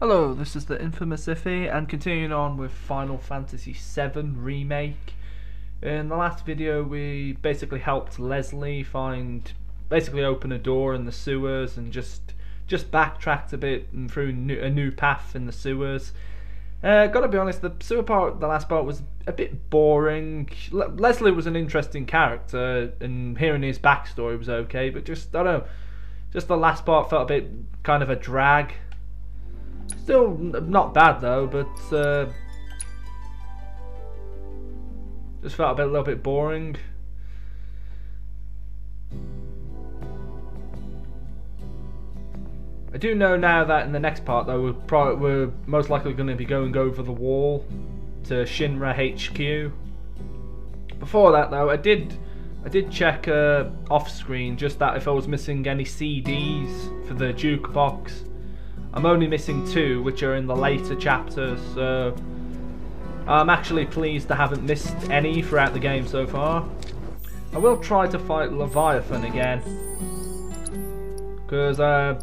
Hello, this is the Infamous Ify, and continuing on with Final Fantasy VII Remake. In the last video we basically helped Leslie open a door in the sewers and just backtracked a bit and through a new path in the sewers. Gotta be honest, the sewer part, the last part, was a bit boring. Leslie was an interesting character and hearing his backstory was okay, but just, I don't know, just the last part felt a bit kind of a drag. Still not bad though, but just felt a little bit boring. I do know now that in the next part though, we're most likely going to be going over the wall to Shinra HQ. Before that though, I did check off screen just that if I was missing any CDs for the jukebox. I'm only missing 2, which are in the later chapters, so I'm actually pleased I haven't missed any throughout the game so far. I will try to fight Leviathan again, because I'm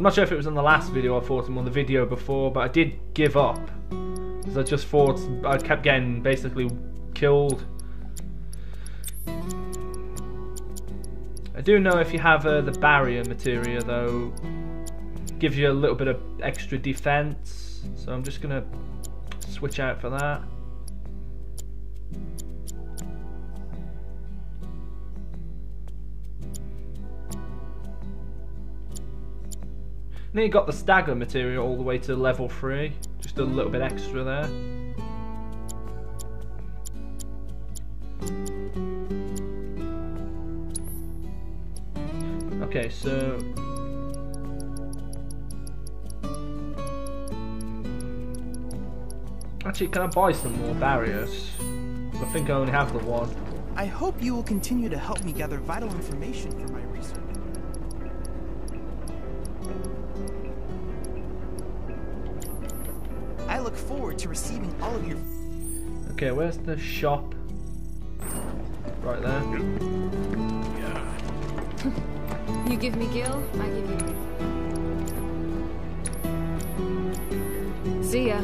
not sure if it was in the last video I fought him or the video before, but I did give up, because I just fought, I kept getting basically killed. I do know if you have the barrier materia though, gives you a little bit of extra defense, so I'm just gonna switch out for that. And then you got the stagger material all the way to level 3, just a little bit extra there. Okay, so actually, can I buy some more barriers? I think I only have the one. I hope you will continue to help me gather vital information for my research. I look forward to receiving all of your... Okay, where's the shop? Right there. Yeah. You give me Gil, I give you... See ya.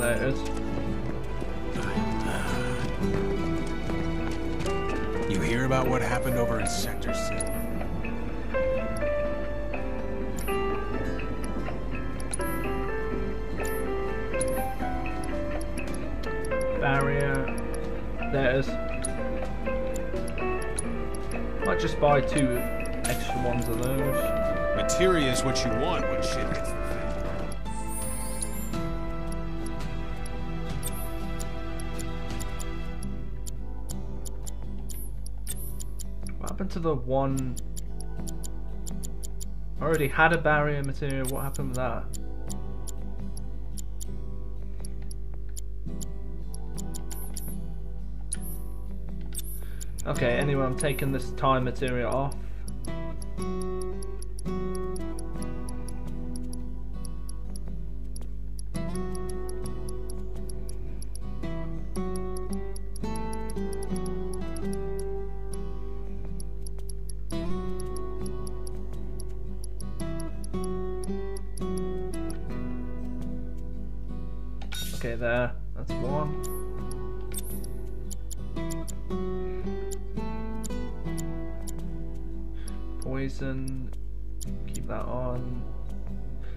There it is. You hear about what happened over in Sector City? Barrier. There it is. Might just buy 2 extra ones of those. Materia is what you want when shit hits. To the one I already had a barrier material. What happened with that? Okay, anyway, I'm taking this time material off. Okay, there, that's one. Poison, keep that on.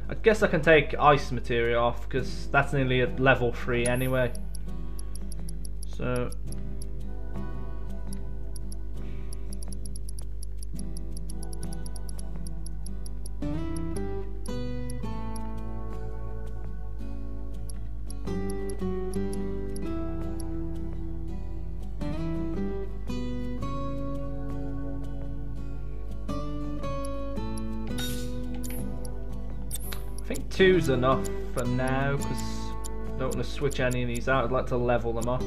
I guess I can take ice material off because that's nearly at level 3 anyway. So I think 2's enough for now, because I don't want to switch any of these out. I'd like to level them up.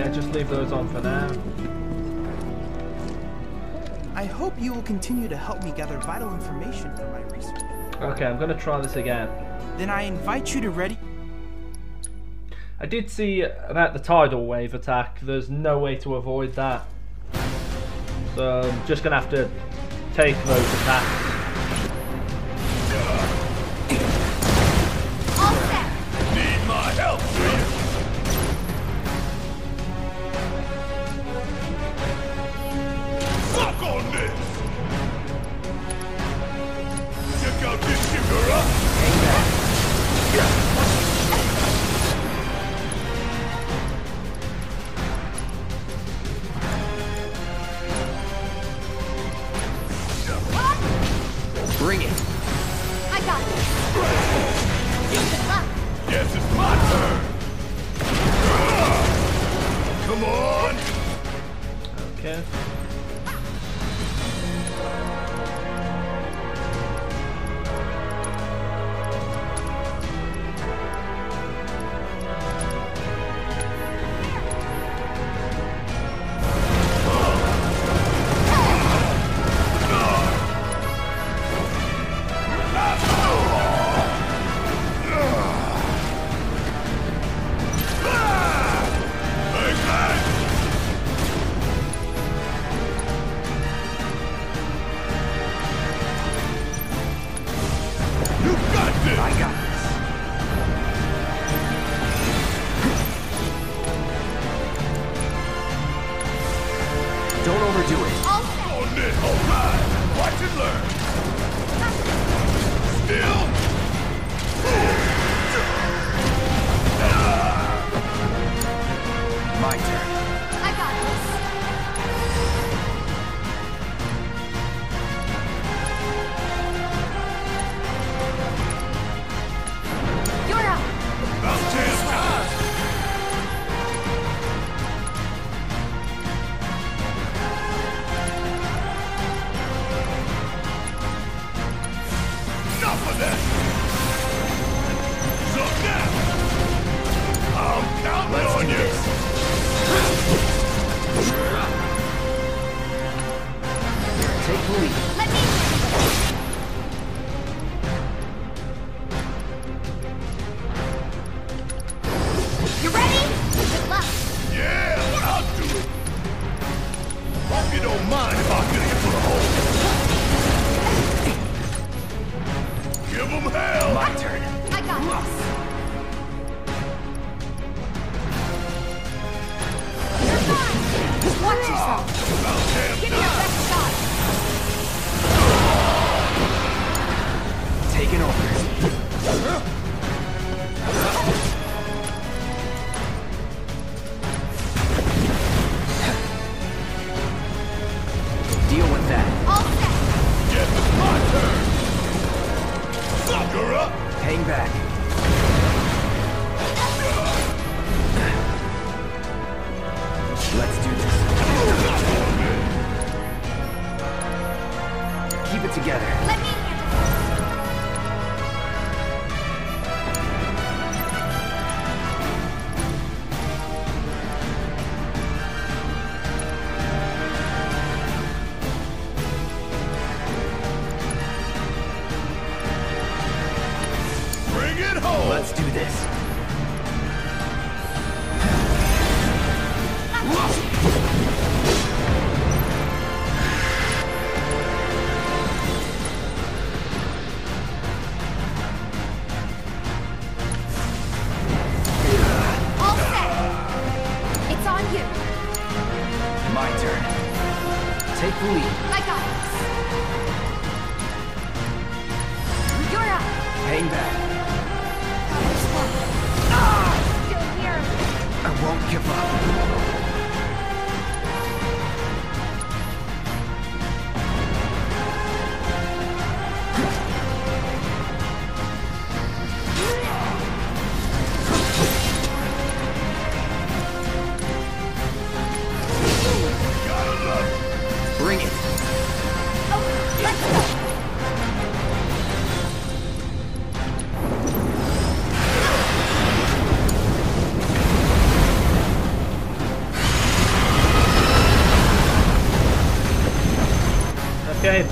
Yeah, just leave those on for now. I hope you will continue to help me gather vital information for my research. Okay, I'm gonna try this again. Then I invite you to ready. I did see about the tidal wave attack. There's no way to avoid that. So I'm just gonna have to take those attacks.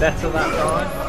better that time.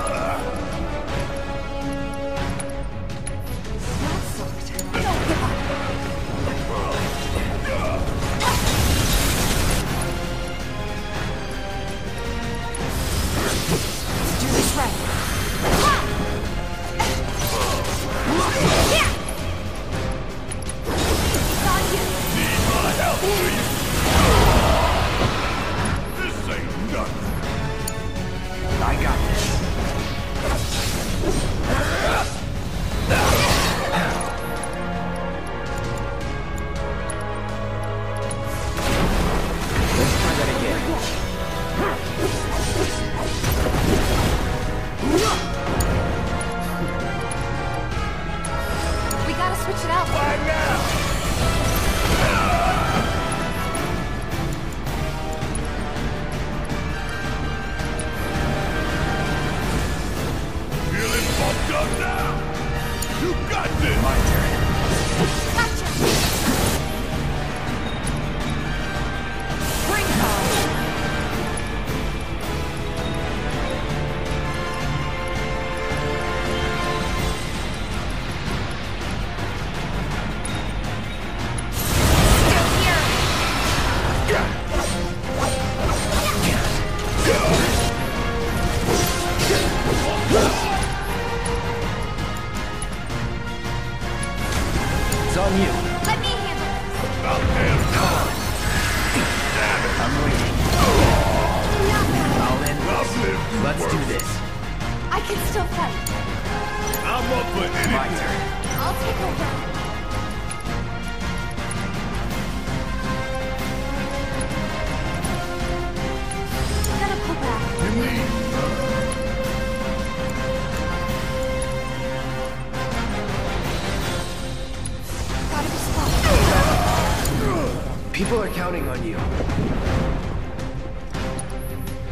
People are counting on you.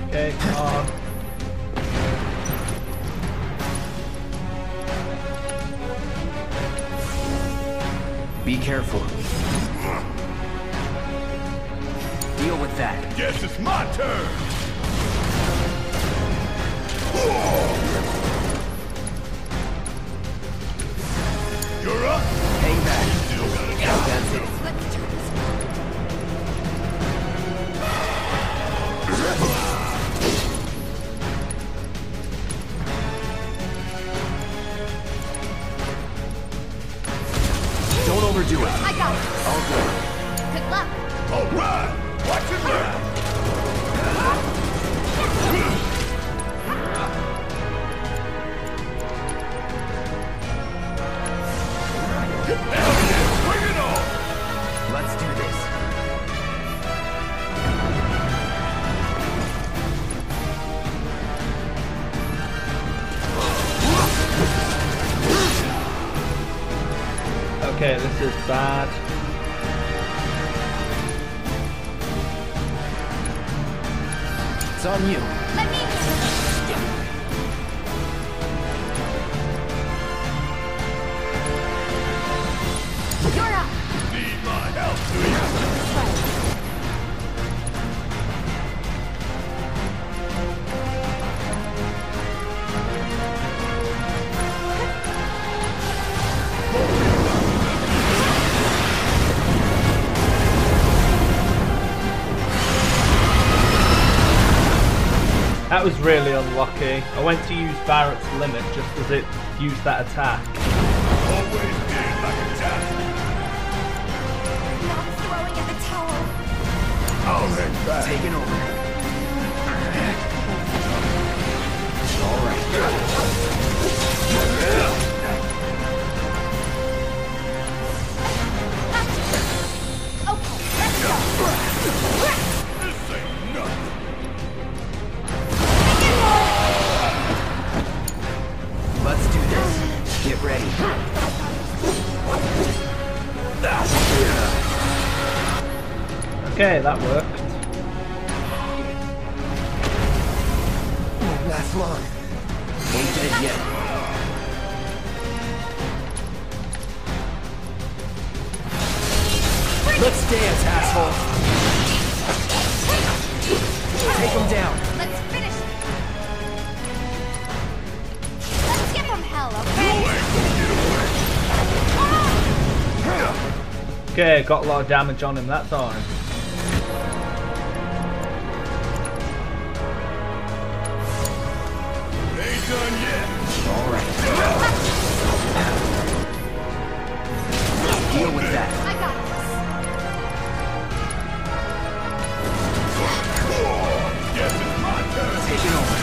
Okay, be careful. Deal with that. Guess it's my turn! You're up! Hang back. That's it. Don't overdo it. I got it. All good. Good luck. All right. Watch it burn. Hell yeah! Bring it on. Let's do this. Okay, this is bad. It's on you. Let me. You're up. Need my help, do you? Oh. That was really unlucky. I went to use Barrett's limit just as it used that attack. Always did like a task. Now I'm throwing at the tower. I'll hang back. Taking over. Alright. Okay, let's go. This ain't nothing. Let's do this. Get ready. Okay, that worked. Won't last long. Ain't dead yet. Let's dance, asshole. Take him down. Let's finish. Okay, got a lot of damage on him that time. Ain't done yet. All right. Deal with that. I got this. Guess it's my turn. Take it over.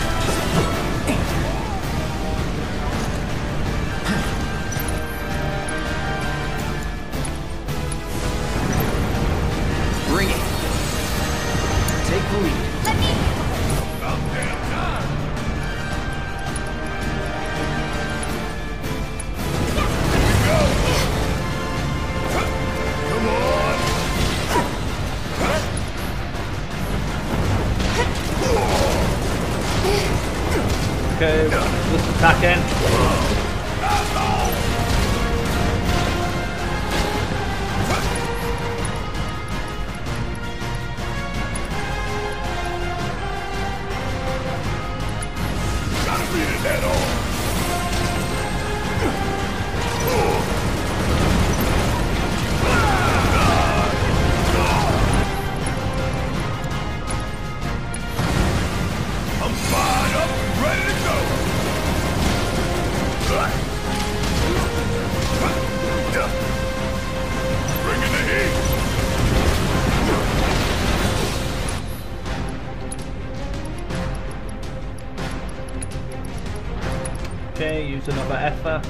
Another effer.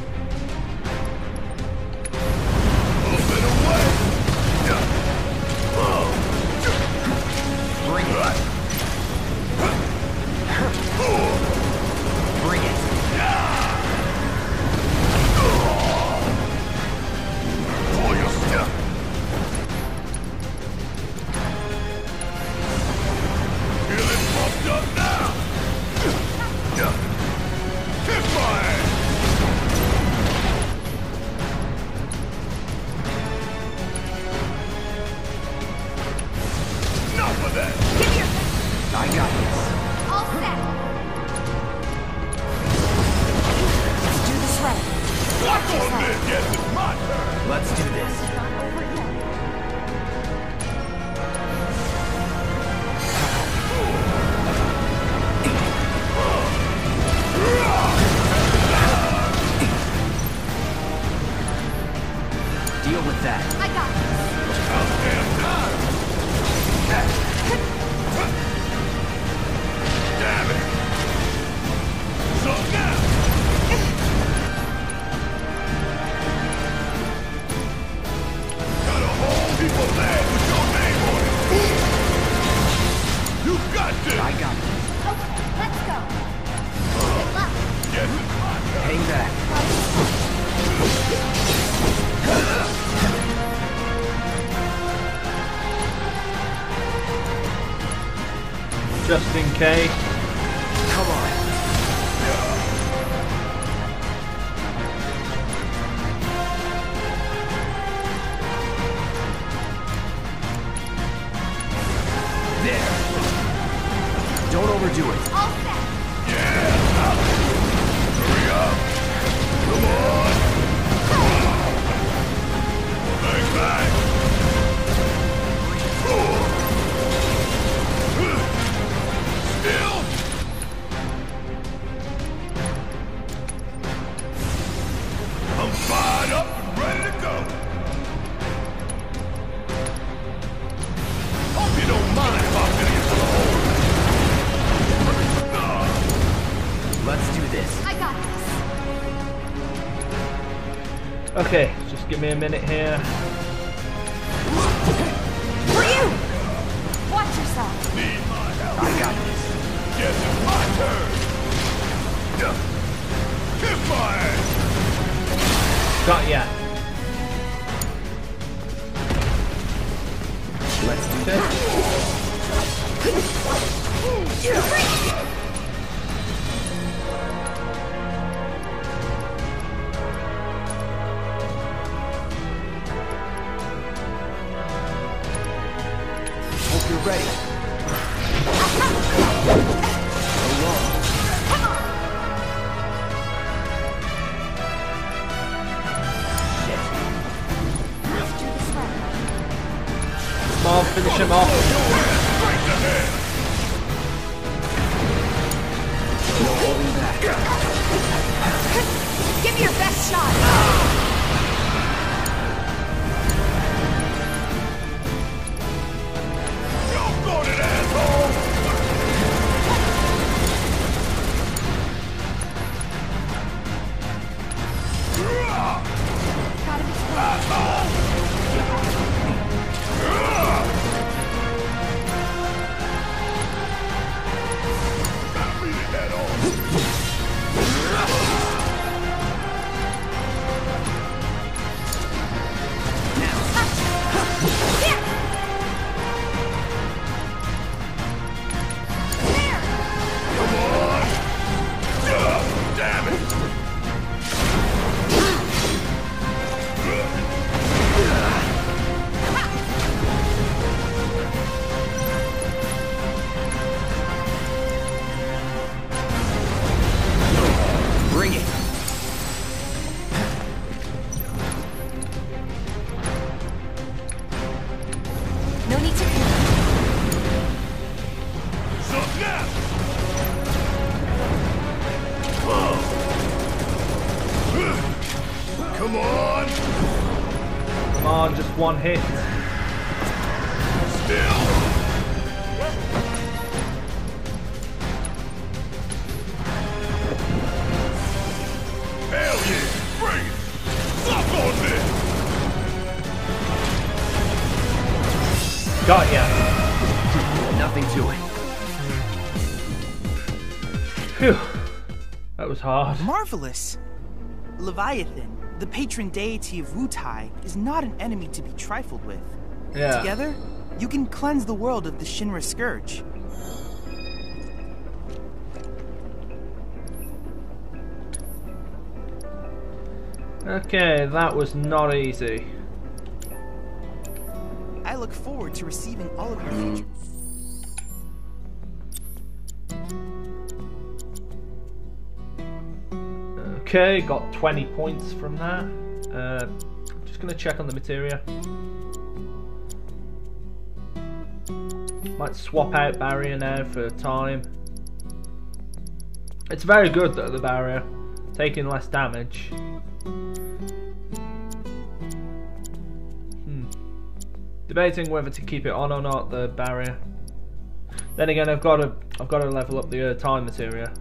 Just in case. Come on. There. Don't overdo it. All set. Yeah. Hurry up. Come on. Hang back. Okay, just give me a minute here. For you! Watch yourself! Need my help. I got this. Guess it's my turn! Hit fire! Got ya. Let's do this. Ready. Alone. Shit. Let's do this one. finish him off. Give me your best shot. Don't go to that asshole. One hit. Phew. That was hard. Marvelous. Leviathan, the patron deity of Wutai, is not an enemy to be trifled with. Yeah. Together, you can cleanse the world of the Shinra Scourge. Okay, that was not easy. I look forward to receiving all of your features. Okay, got 20 points from that. Just gonna check on the materia. Might swap out barrier now for time. It's very good though, the barrier, taking less damage. Debating whether to keep it on or not, the barrier. Then again, I've got to level up the time materia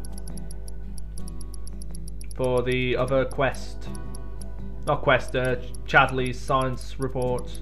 for the other quest. Not quest, Chadley's science report.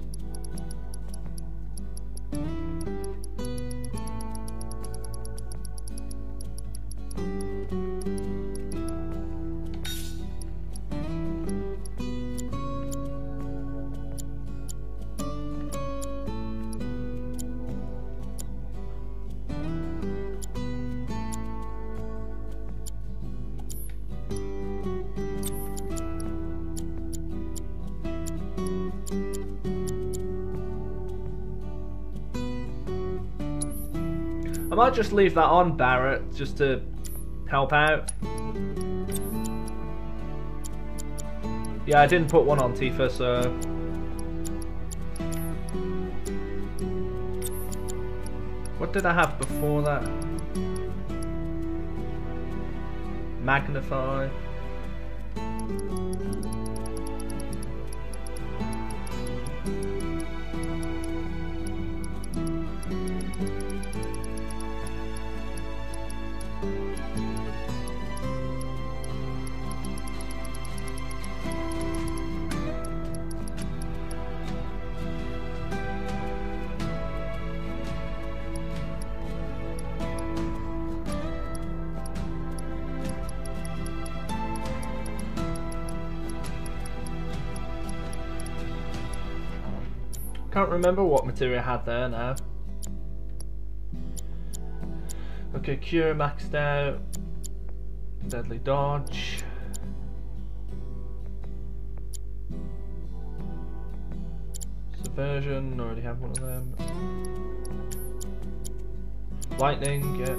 I might just leave that on Barrett just to help out. Yeah, I didn't put one on Tifa, so. What did I have before that? Magnify. Can't remember what material I had there now. Okay, cure maxed out. Deadly dodge. Subversion, already have one of them. Lightning, yeah.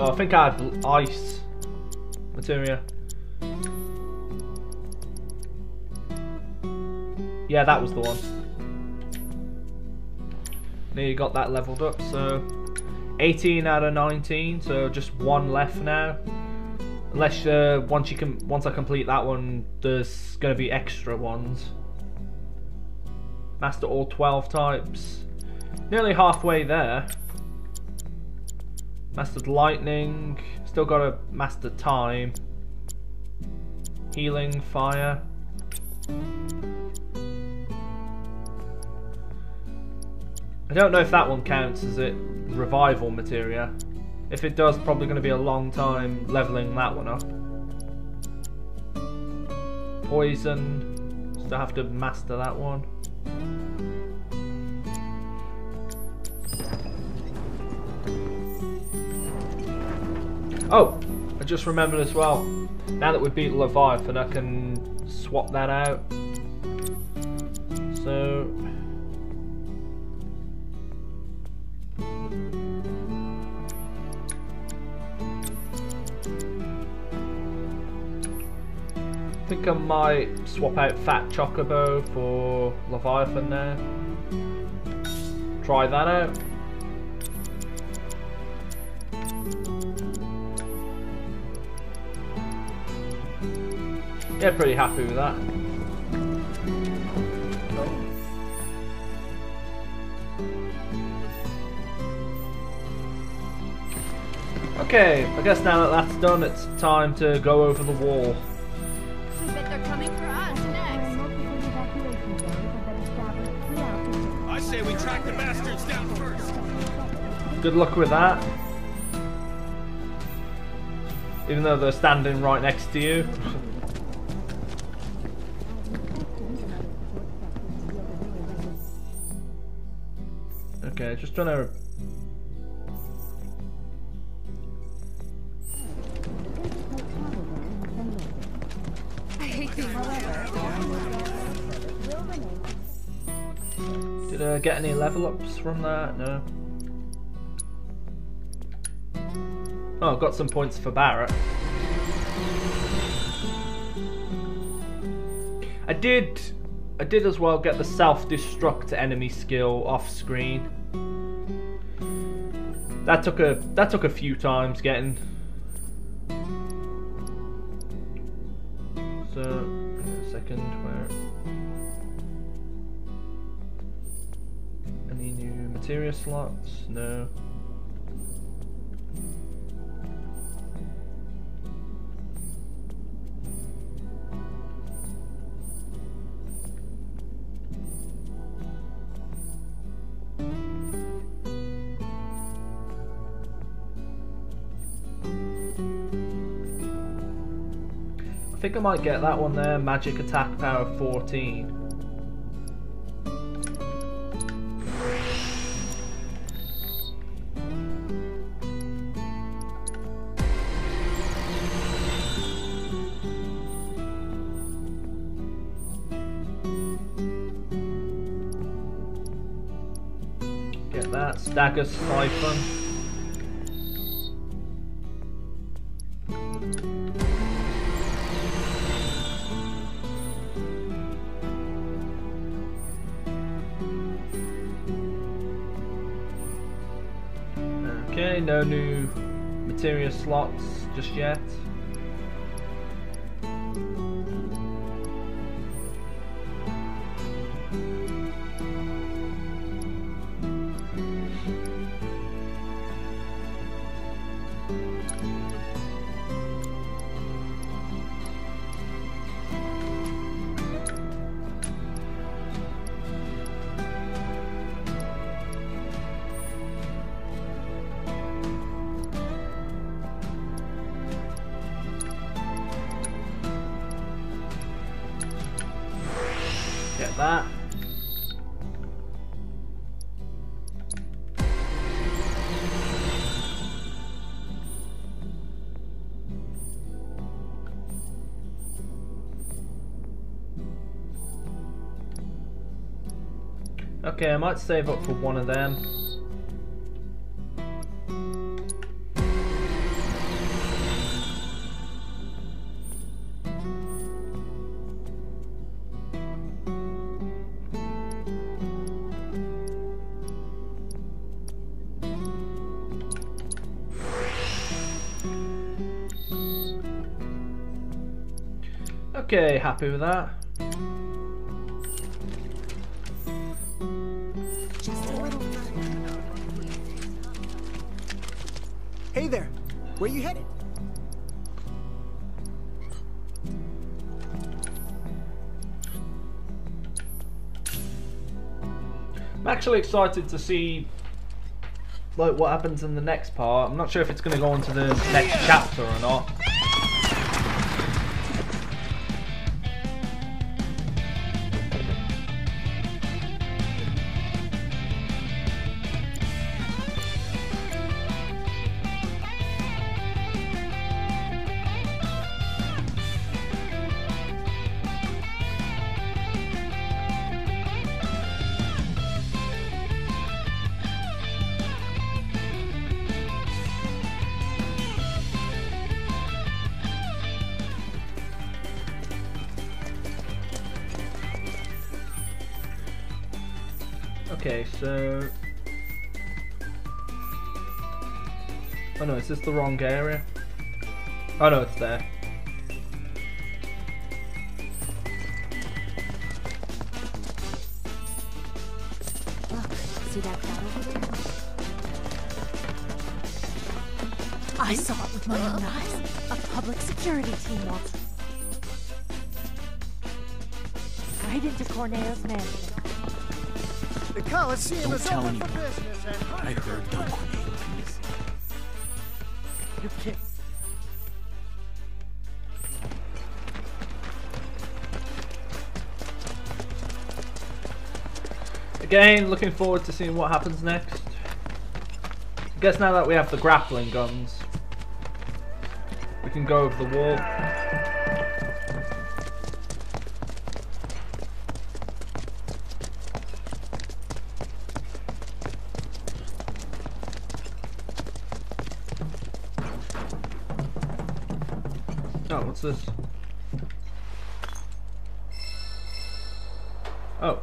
Oh, I think I had ice cafeteria. Yeah, that was the one. Now you got that leveled up, so 18 out of 19, so just one left now. Unless once I complete that one, there's gonna be extra ones. Master all 12 types. Nearly halfway there. Mastered lightning. Still gotta master time. Healing, fire. I don't know if that one counts as it revival materia. If it does, probably going to be a long time leveling that one up. Poison, still have to master that one. Oh, I just remembered as well. Now that we beat Leviathan, I can swap that out. So. I think I might swap out Fat Chocobo for Leviathan there. Try that out. Yeah, pretty happy with that. Okay, I guess now that that's done, it's time to go over the wall. Track the bastards down first. Good luck with that. Even though they're standing right next to you. Okay, just trying to. I hate these. Did I get any level ups from that? No. Oh, I've got some points for Barrett. I did as well get the self-destruct enemy skill off screen. That took a few times getting. So, a second, where. Any new material slots? No. I think I might get that one there, magic attack power 14. Dagger siphon. Okay, no new materia slots just yet. Okay, I might save up for one of them. Okay, happy with that. Hey there, where you headed? I'm actually excited to see like what happens in the next part. I'm not sure if it's going to go on to the next chapter or not. Okay, so... oh no, is this the wrong area? Oh no, it's there. Look, see that cloud over there? I saw it with my own eyes. A public security team walked right into Corneo's mansion. Don't tell anyone. I heard don't please. You can't. Again, looking forward to seeing what happens next. I guess now that we have the grappling guns, we can go over the wall. This? Oh.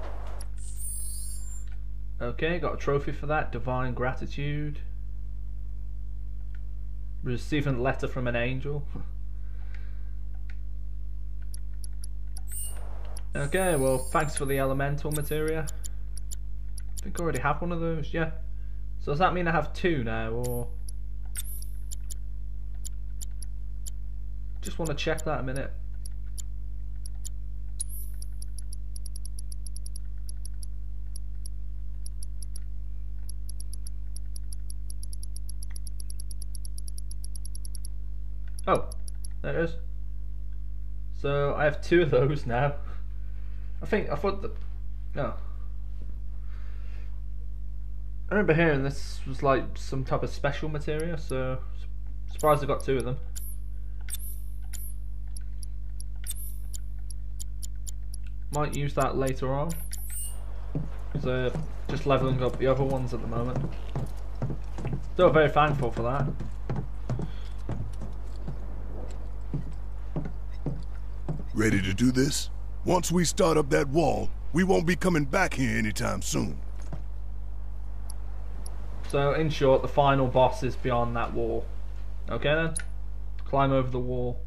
Okay, got a trophy for that. Divine gratitude. Receiving a letter from an angel. Okay, well, thanks for the elemental materia. I think I already have one of those, yeah. So does that mean I have two now, or...? Just want to check that a minute. Oh, there it is. So I have two of those now. I thought that. No. I remember hearing this was like some type of special material, so surprised I got two of them. Might use that later on. So just leveling up the other ones at the moment. Still very thankful for that. Ready to do this? Once we start up that wall, we won't be coming back here anytime soon. So in short, the final boss is beyond that wall. Okay then? Climb over the wall.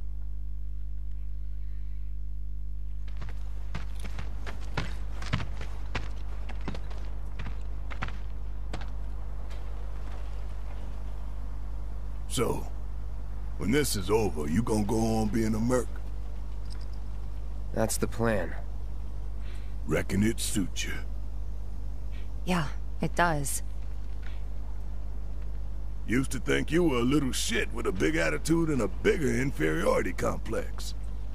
So, when this is over, you gonna go on being a merc? That's the plan. Reckon it suits you. Yeah, it does. Used to think you were a little shit with a big attitude and a bigger inferiority complex.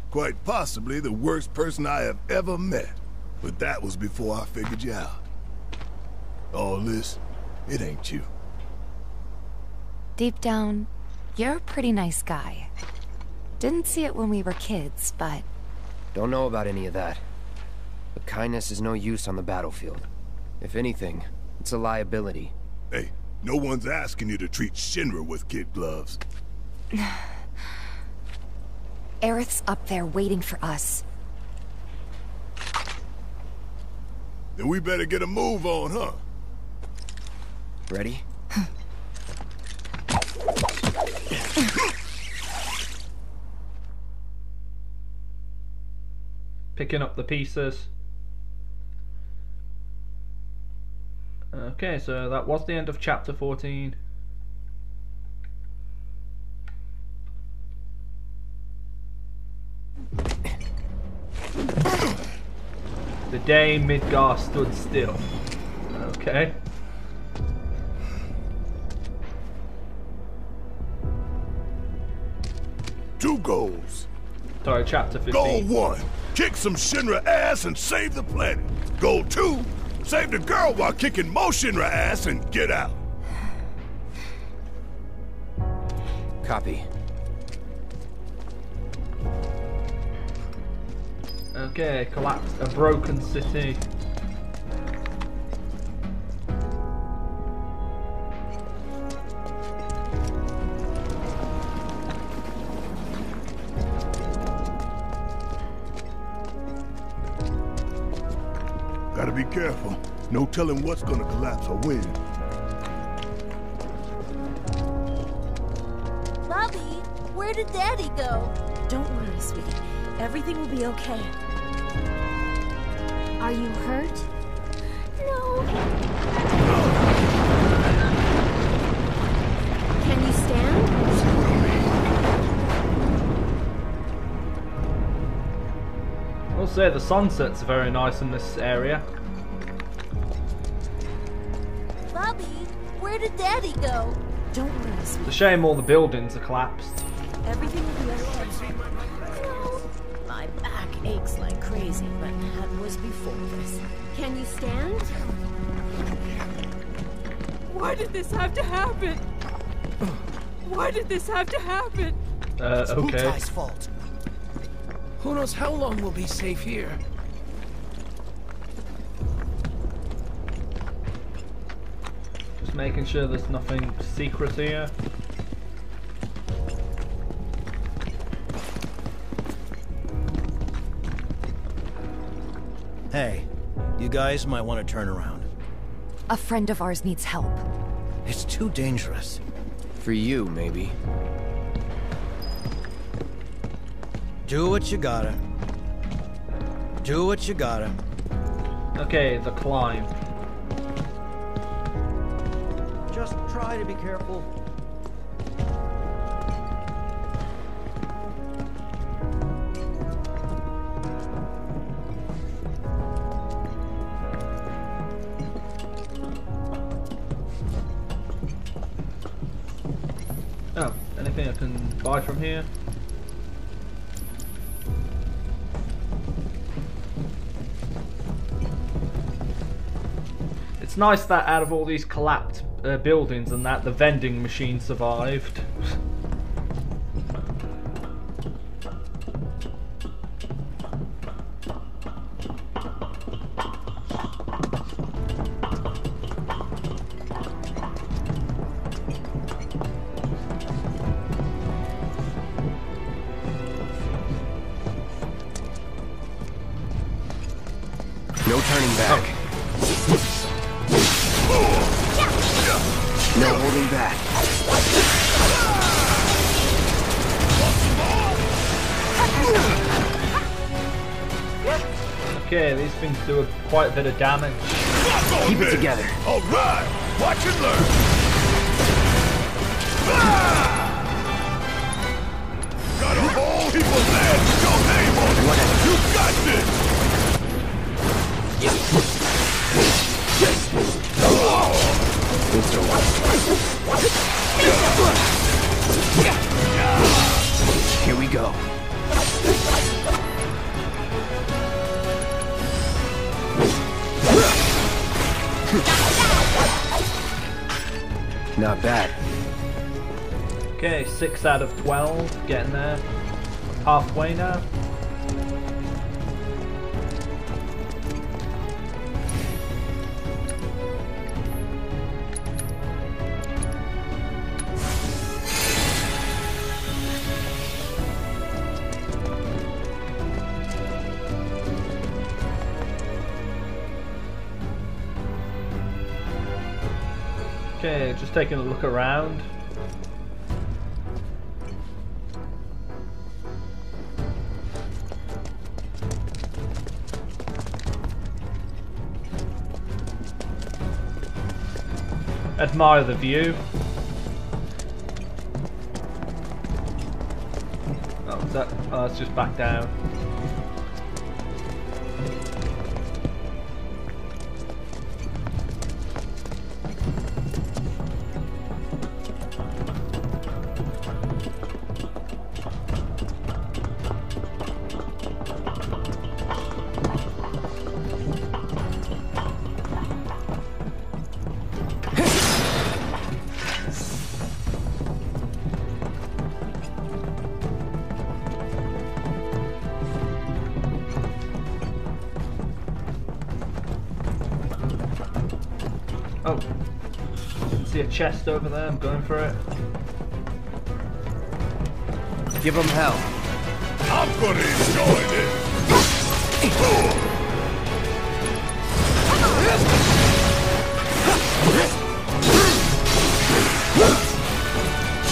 Quite possibly the worst person I have ever met. But that was before I figured you out. All this, it ain't you. Deep down, you're a pretty nice guy. Didn't see it when we were kids, but... don't know about any of that. But kindness is no use on the battlefield. If anything, it's a liability. Hey, no one's asking you to treat Shinra with kid gloves. Aerith's up there waiting for us. Then we better get a move on, huh? Ready? picking up the pieces. Okay, so that was the end of chapter 14. The day Midgar stood still. Okay. Two goals. Sorry, chapter 15. Goal 1, kick some Shinra ass and save the planet. Goal 2, save the girl while kicking more Shinra ass and get out. Copy. Okay, collapse a broken city. Gotta be careful. No telling what's gonna collapse or when. Bobby, where did Daddy go? Don't worry, sweetie. Everything will be okay. Are you hurt? No. Can you stand? I'll say the sunset's very nice in this area. Bobby, where did Daddy go? Don't worry. It's a shame all the buildings are collapsed. Everything will be okay. No. My back aches like crazy, but that was before this. Can you stand? Why did this have to happen? Why did this have to happen? Okay. It's Wutai's fault. Who knows how long we'll be safe here? Just making sure there's nothing secret here. Hey, you guys might want to turn around. A friend of ours needs help. It's too dangerous. For you, maybe. Do what you gotta. Do what you gotta. Okay, the climb. Just try to be careful. Oh, anything I can buy from here? It's nice that out of all these collapsed buildings and that, the vending machine survived. Do quite a bit of damage. Keep it together. All right, watch and learn. Got a whole heap of land. Your name on it. You got this. Here we go. Not bad. Okay, 6 out of 12, getting there. Halfway now. Okay, just taking a look around. admire the view. Oh, is that? Oh, it's just back down. Chest over there, I'm going for it. Give them hell. I'm gonna enjoy it.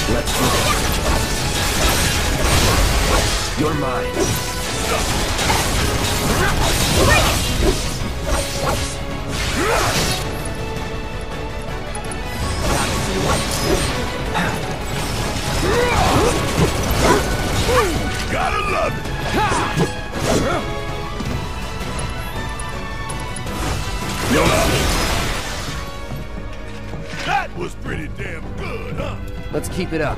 Let's go. You're mine. Gotta love it. That was pretty damn good, huh? Let's keep it up.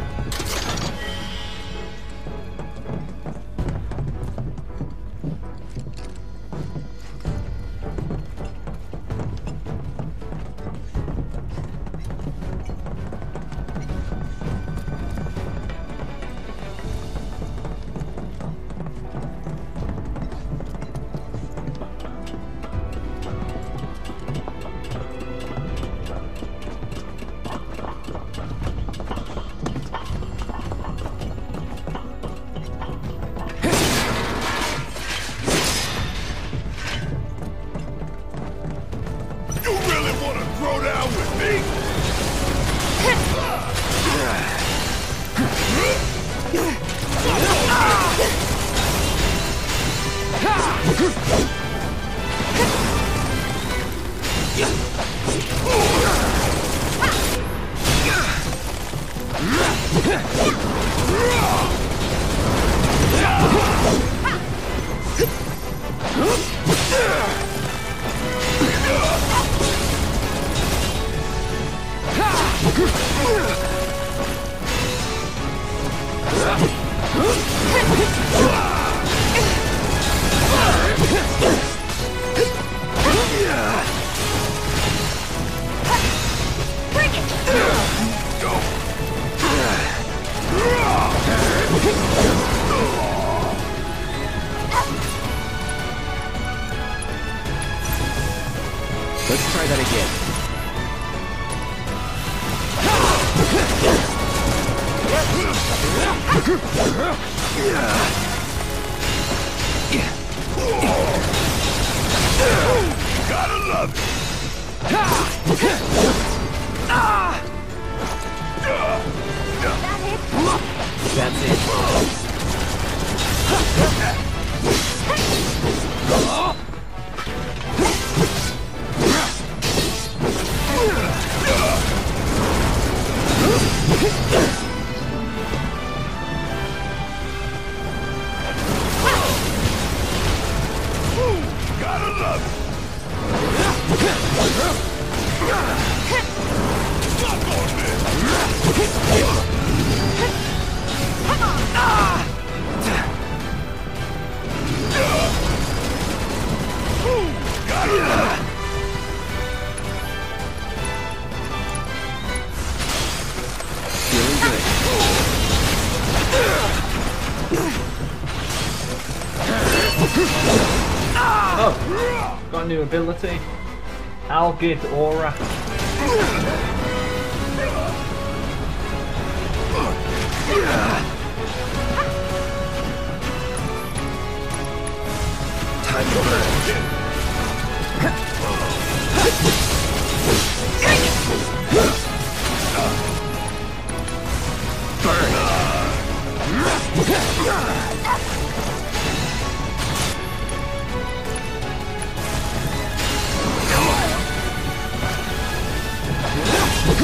New ability, Algid Aura. Time to burn.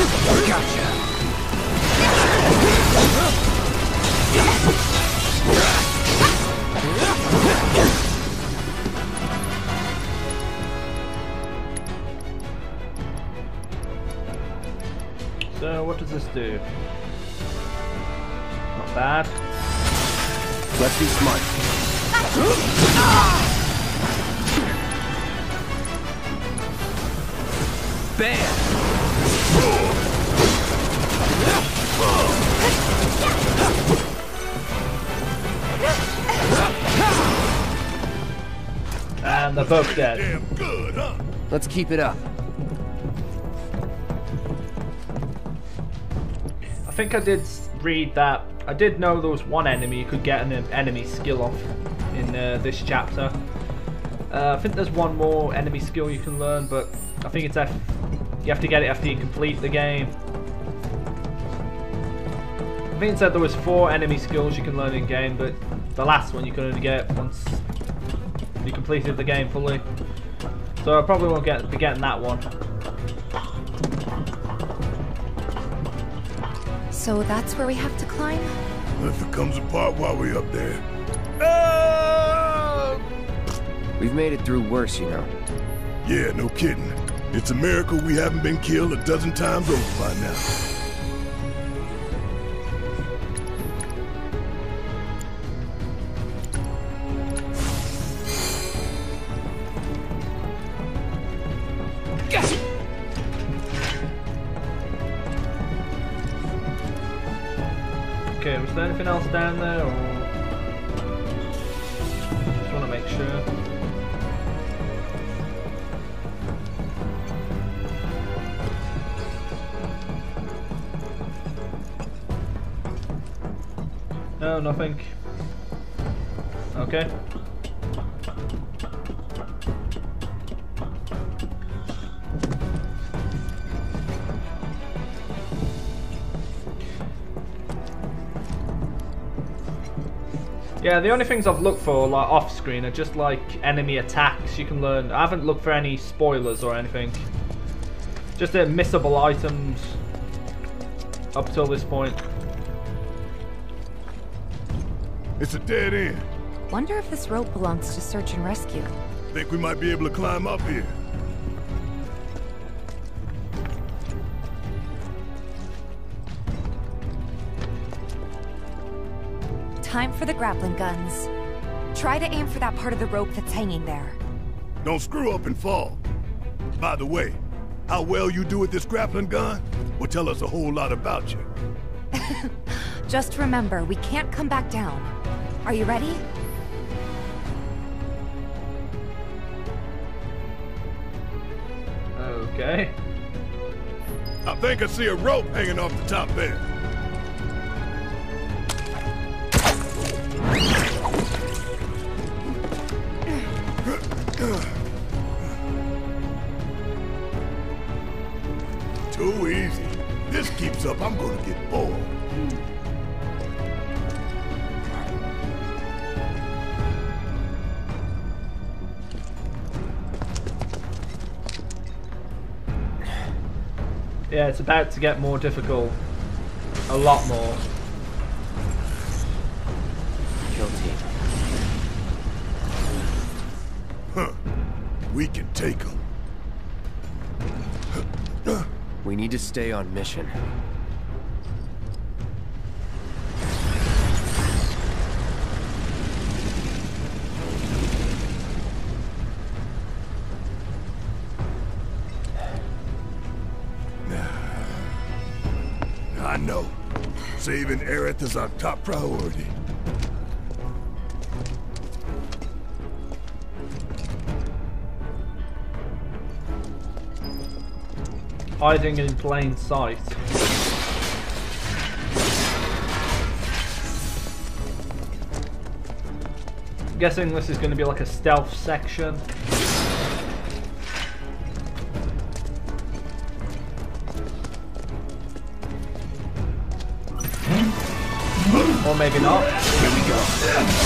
Gotcha. So what does this do? Not bad. Let's be smart. Bam! And they're both dead. Good, huh? Let's keep it up. I think I did read that. I did know there was one enemy you could get an enemy skill off in this chapter. I think there's one more enemy skill you can learn, but I think it's you have to get it after you complete the game. I think it said there was 4 enemy skills you can learn in game, but the last one you can only get once you completed the game fully. So I probably won't be getting that one. So that's where we have to climb? If it comes apart while we're up there. We've made it through worse, you know. Yeah, no kidding. It's a miracle we haven't been killed a dozen times over by now. Gotcha. Okay, was there anything else down there, or...? Just want to make sure. No, nothing. Okay. Yeah, the only things I've looked for, like, off-screen are just, like, enemy attacks you can learn. I haven't looked for any spoilers or anything. Just the missable items up till this point. It's a dead end. Wonder if this rope belongs to search and rescue. Think we might be able to climb up here. Time for the grappling guns. Try to aim for that part of the rope that's hanging there. Don't screw up and fall. By the way, how well you do with this grappling gun will tell us a whole lot about you. Just remember, we can't come back down. Are you ready? Okay. I think I see a rope hanging off the top there. Too easy. This keeps up, I'm gonna get bored. Yeah, it's about to get more difficult. A lot more. We can take them. We need to stay on mission. I know. Saving Aerith is our top priority. Hiding in plain sight. I'm guessing this is going to be like a stealth section. Or maybe not. Here we go.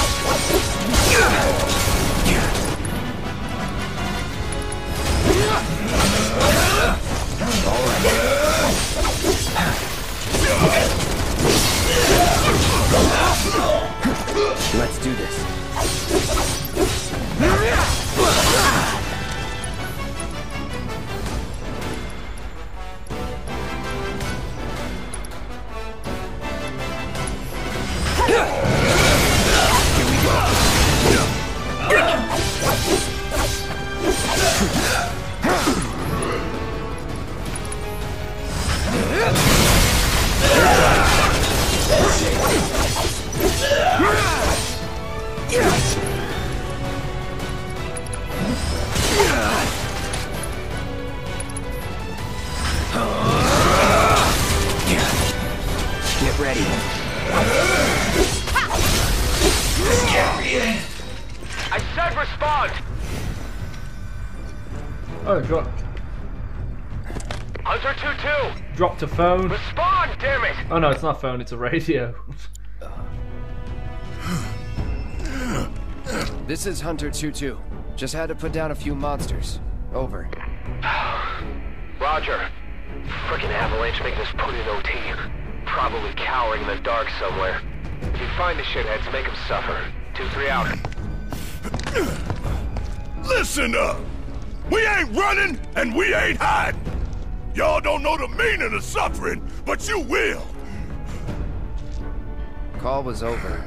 All right. Get ready. Scary. I said respond. Oh, drop. Hunter 2-2. Dropped a phone. Respond, damn it. Oh no, it's not a phone. It's a radio. This is Hunter 2-2. Just had to put down a few monsters. Over. Roger. Frickin' Avalanche making us put in OT. Probably cowering in the dark somewhere. If you find the shitheads, make them suffer. 2-3 out. Listen up! We ain't running and we ain't hiding! Y'all don't know the meaning of suffering, but you will! Call was over.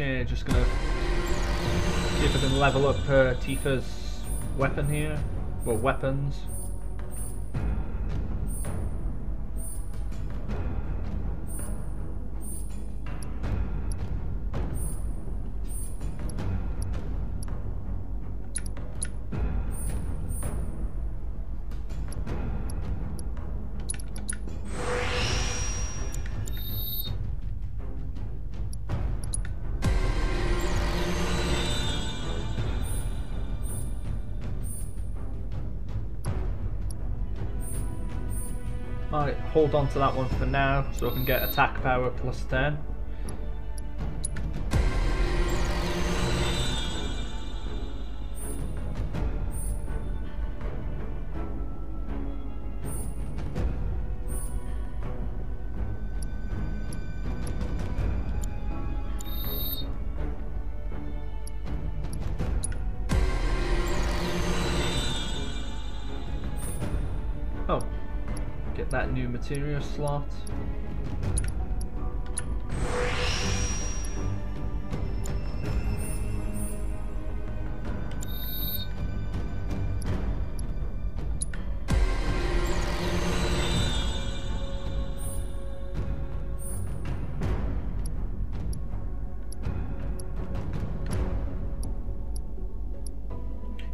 Okay, just gonna see if I can level up Tifa's weapon here. Well, weapons. Alright, hold on to that one for now, so I can get attack power plus 10. Oh. Get that new material slot.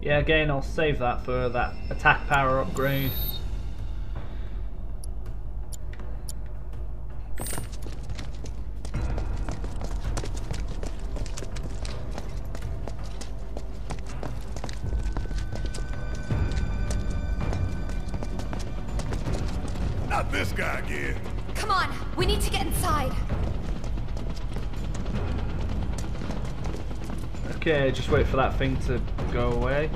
Yeah, again, I'll save that for that attack power upgrade. Not this guy again. Come on, we need to get inside. Okay, just wait for that thing to go away.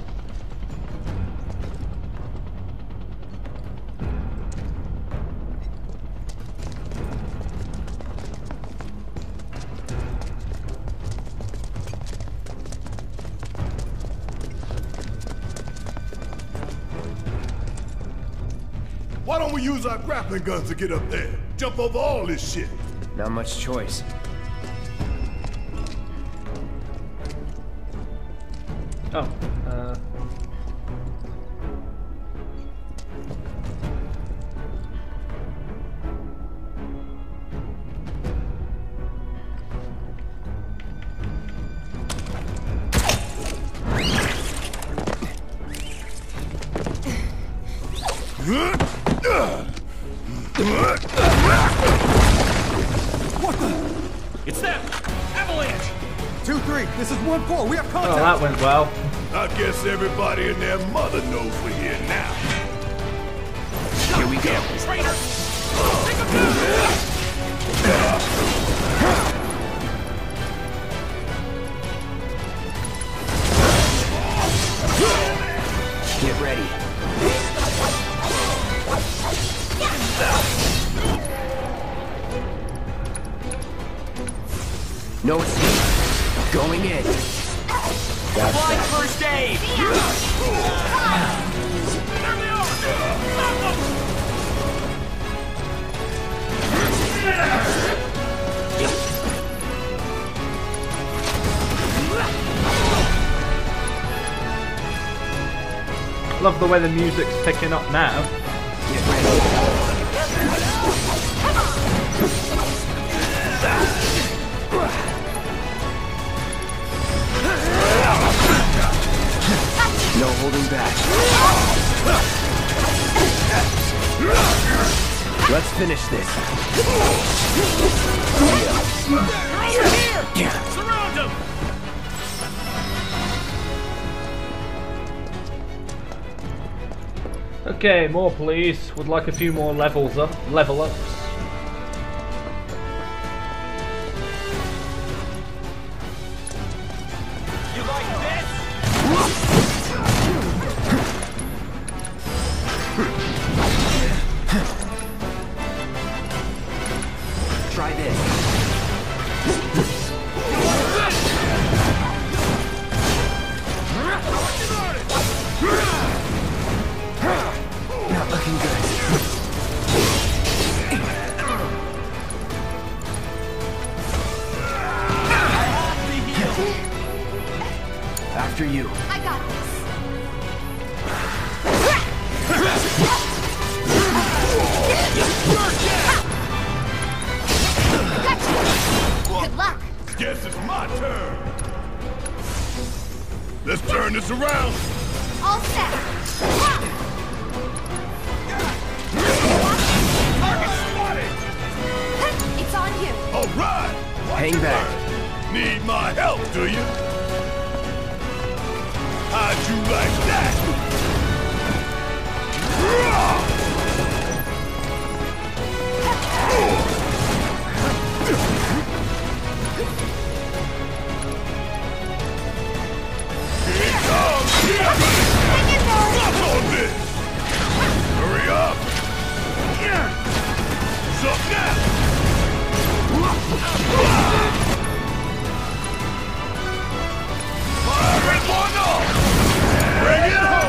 Why don't we use our grappling guns to get up there? Jump over all this shit. Not much choice. Oh, What the? It's them! Avalanche! 2-3, this is 1-4, we have contact! Oh, that went well. I guess everybody and their mother knows we're here now. Here we go. Traitor! Take him down! Get ready. No escape. Going in. Blind first aid. Love the way the music's picking up now. No holding back. Let's finish this. Here. Surround him. Okay, more please. Would like a few more levels up. Level ups. You like this? Try this. Not looking good. After you. I got this. Good luck. Guess it's my turn. Let's turn this around. All set. Target spotted. It's on you. All right. Hang back. Need my help, do you? How'd you like that? Hurry up! What's up now? Bring it on!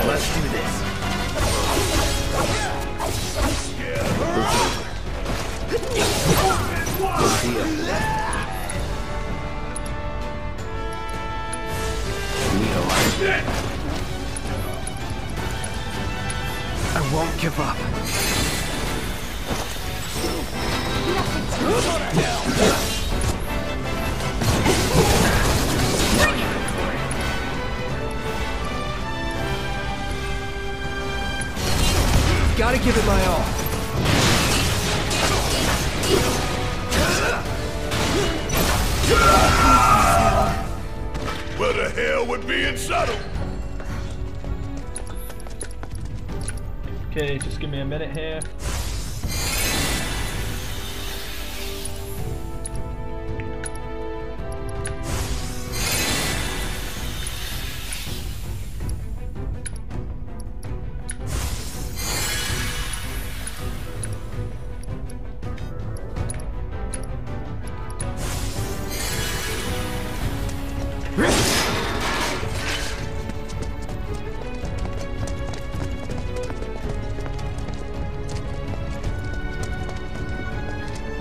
Let's do this. I won't give up. Gotta give it my all. Where the hell would be in subtle? Okay, just give me a minute here.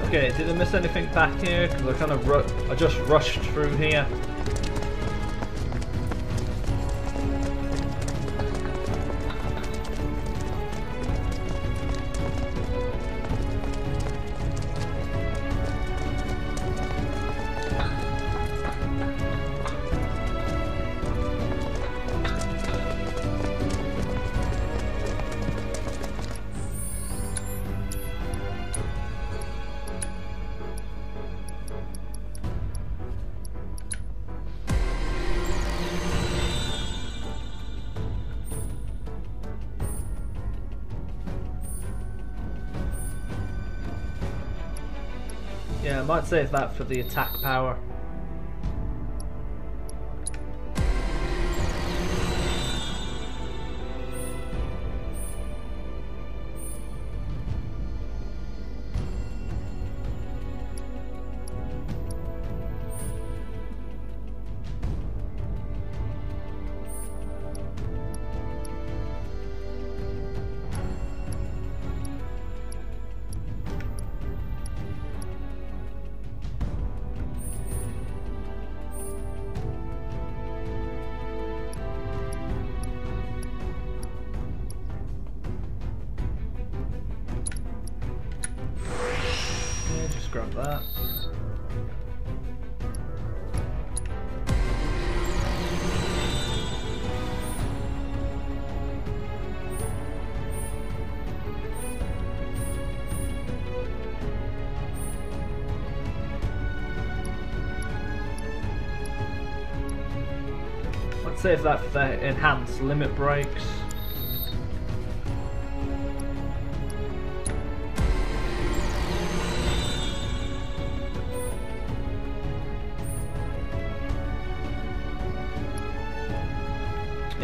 Okay, did I miss anything back here? Because I kind of I just rushed through here. Yeah, I might save that for the attack power. that. Let's save that for enhanced limit breaks.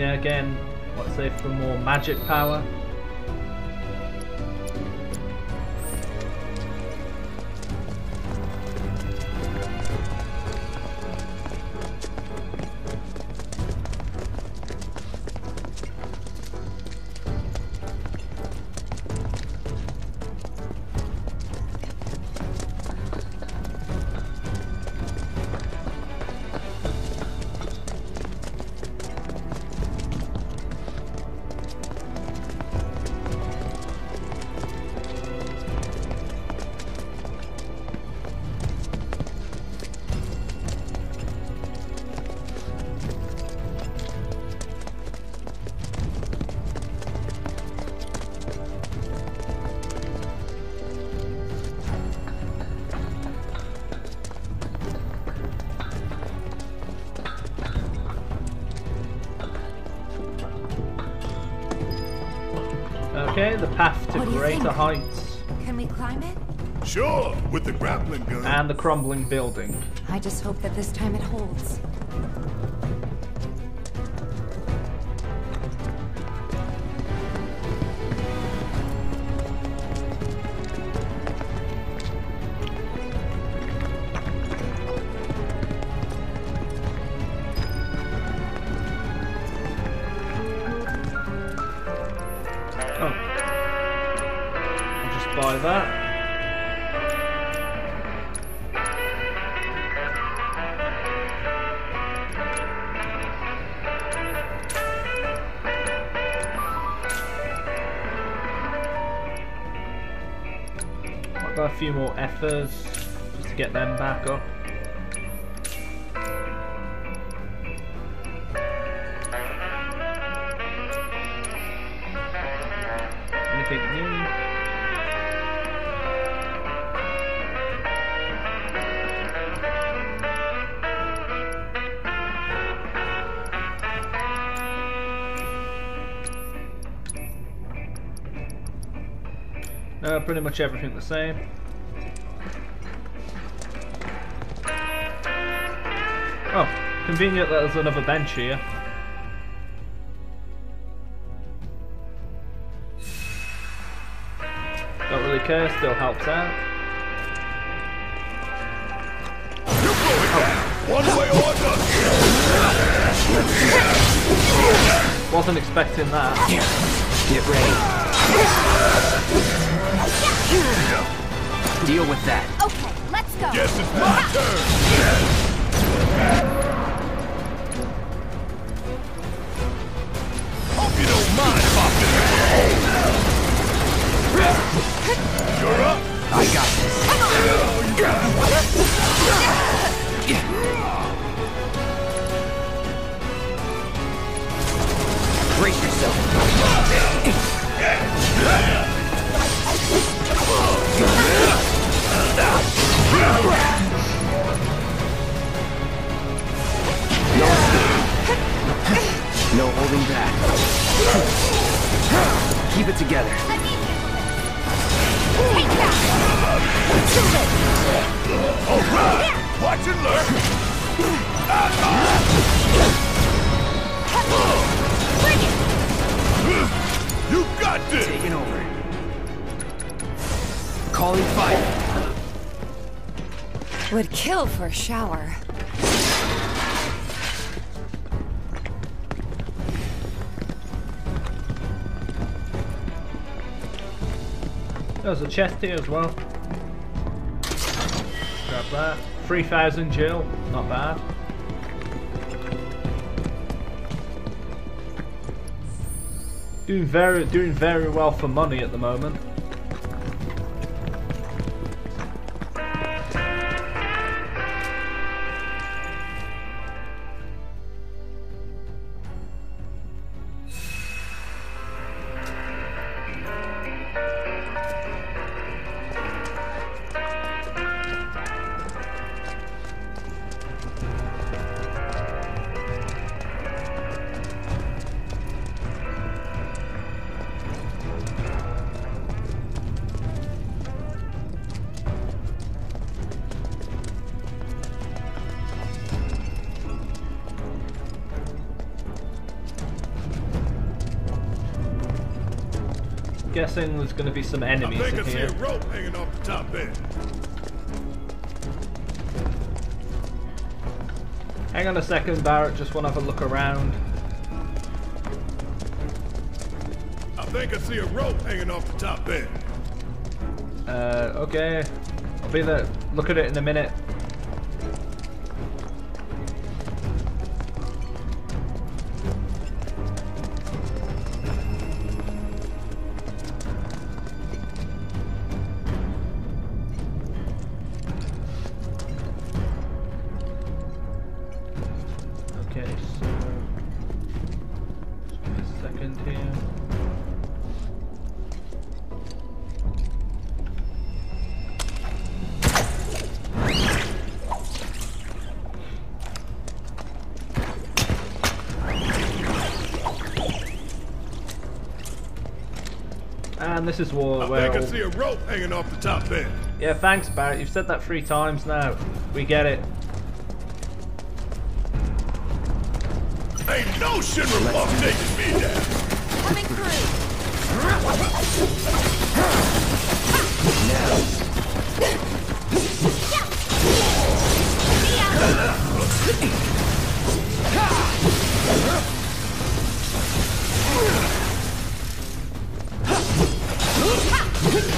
Again, let's say for more magic power. Greater heights. Can we climb it? Sure, with the grappling gun. And the crumbling building. I just hope that this time it holds. Few more effers just to get them back up. Anything new? No, pretty much everything the same. Convenient that there's another bench here. Don't really care, still helps out. You're going down. One way or another. Wasn't expecting that. Get ready. Deal with that. Okay, let's go. Yes, it's my turn. You're up. I got this. Come on. Brace yourself. No holding back. Keep it together. Alright! Watch and learn! Bring it! You got this! Taking over. Calling fire. Would kill for a shower. There's a chest here as well. Grab that. 3,000 gil, not bad. Doing very well for money at the moment. guessing there's going to be some enemies in here. I see a rope hanging off the top end. Hang on a second, Barrett, just want to have a look around. I think I see a rope hanging off the top end. Okay. I'll be there. Look at it in a minute. And this is where I think I see a rope hanging off the top end. Yeah, thanks, Barrett. You've said that 3 times now. We get it. Ain't no Shinra buff taking me down. Coming through. Now.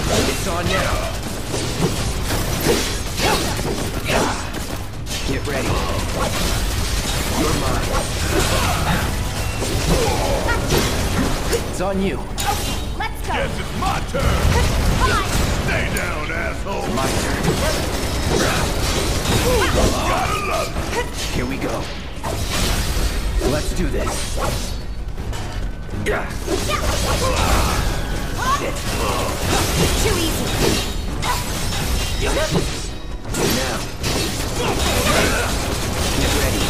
It's on now. Get ready. You're mine. It's on you. Okay, let's go. Guess it's my turn. Come on. Stay down, asshole. It's my turn. Gotta love it. Here we go. Let's do this. Yeah. Shit. Too easy. Now. Get ready.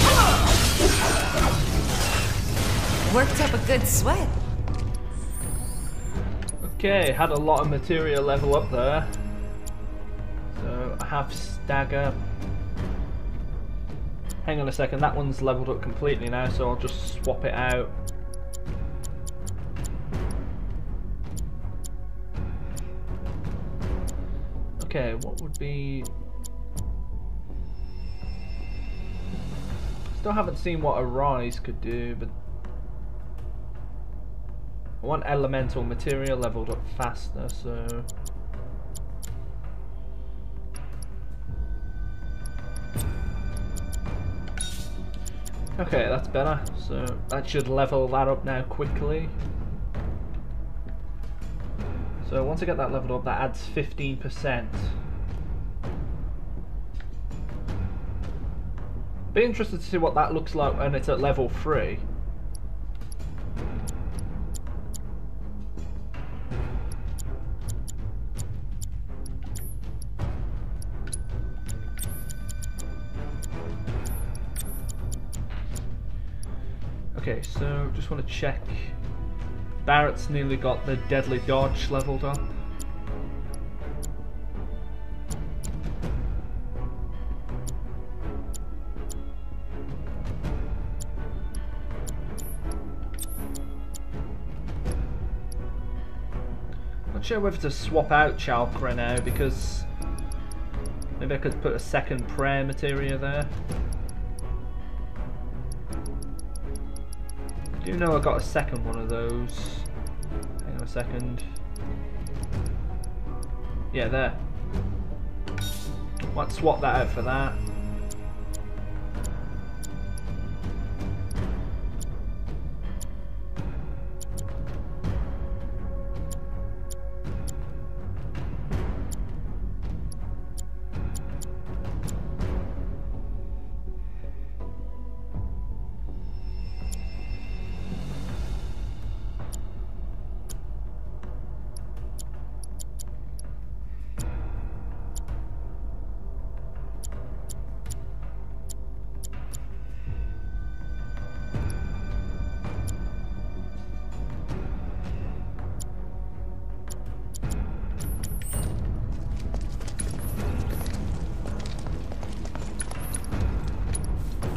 Worked up a good sweat. Okay, had a lot of material level up there. So I have stagger. Hang on a second, that one's leveled up completely now, so I'll just swap it out. Okay, what would be... Still haven't seen what Arise could do, but... I want elemental material leveled up faster, so... Okay, that's better. So that should level that up now quickly. So once I get that leveled up, that adds 15%. Be interested to see what that looks like when it's at level 3. Okay, so just want to check. Barrett's nearly got the deadly dodge leveled up. Not sure whether to swap out Chakra now, because maybe I could put a second prayer materia there. I do know I got a second one of those. Hang on a second. Yeah, there. Might swap that out for that.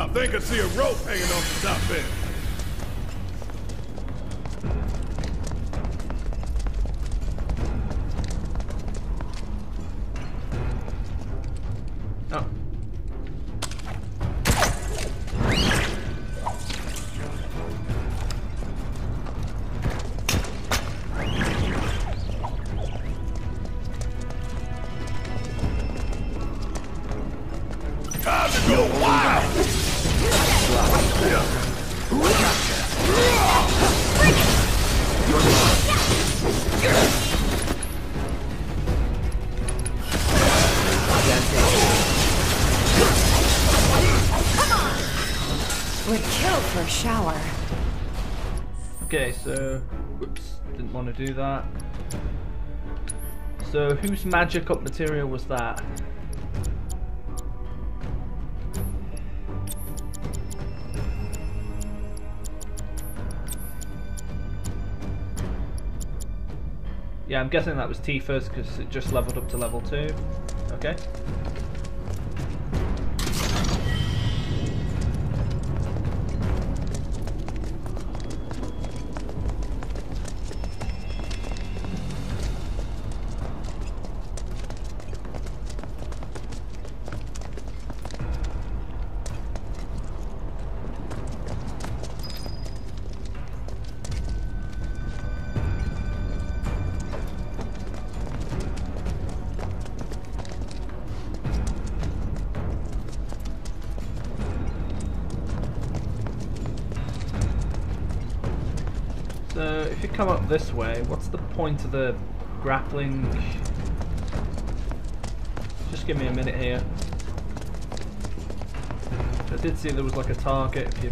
I think I see a rope hanging off the top end. Would kill for a shower. Okay, so whoops, didn't want to do that. So whose magic up material was that? Yeah, I'm guessing that was Tifa's because it just leveled up to level 2. Okay. Come up this way. What's the point of the grappling? Just give me a minute here. I did see there was like a target if you...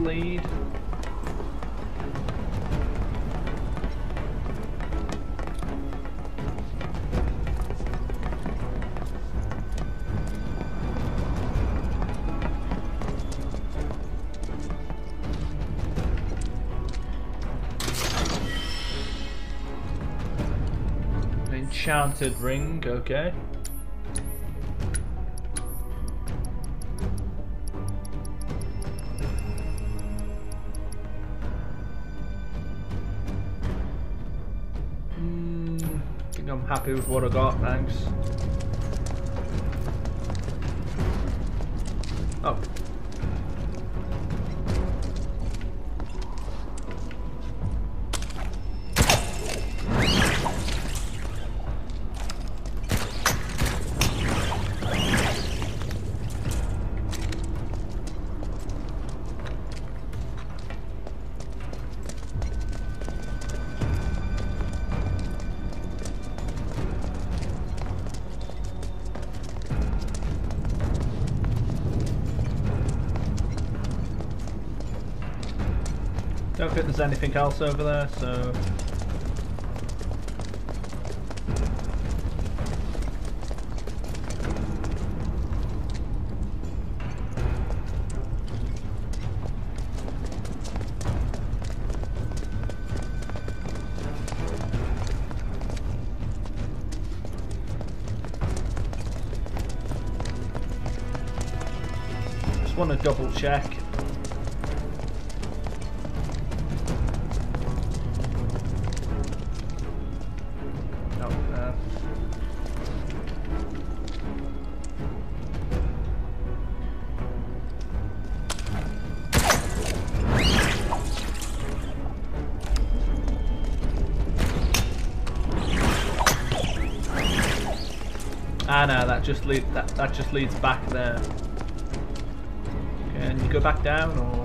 lead. An enchanted ring, okay. Happy with what I got, thanks. Oh. I don't think there's anything else over there, so... just want to double check. That just leads back there. Can you go back down or?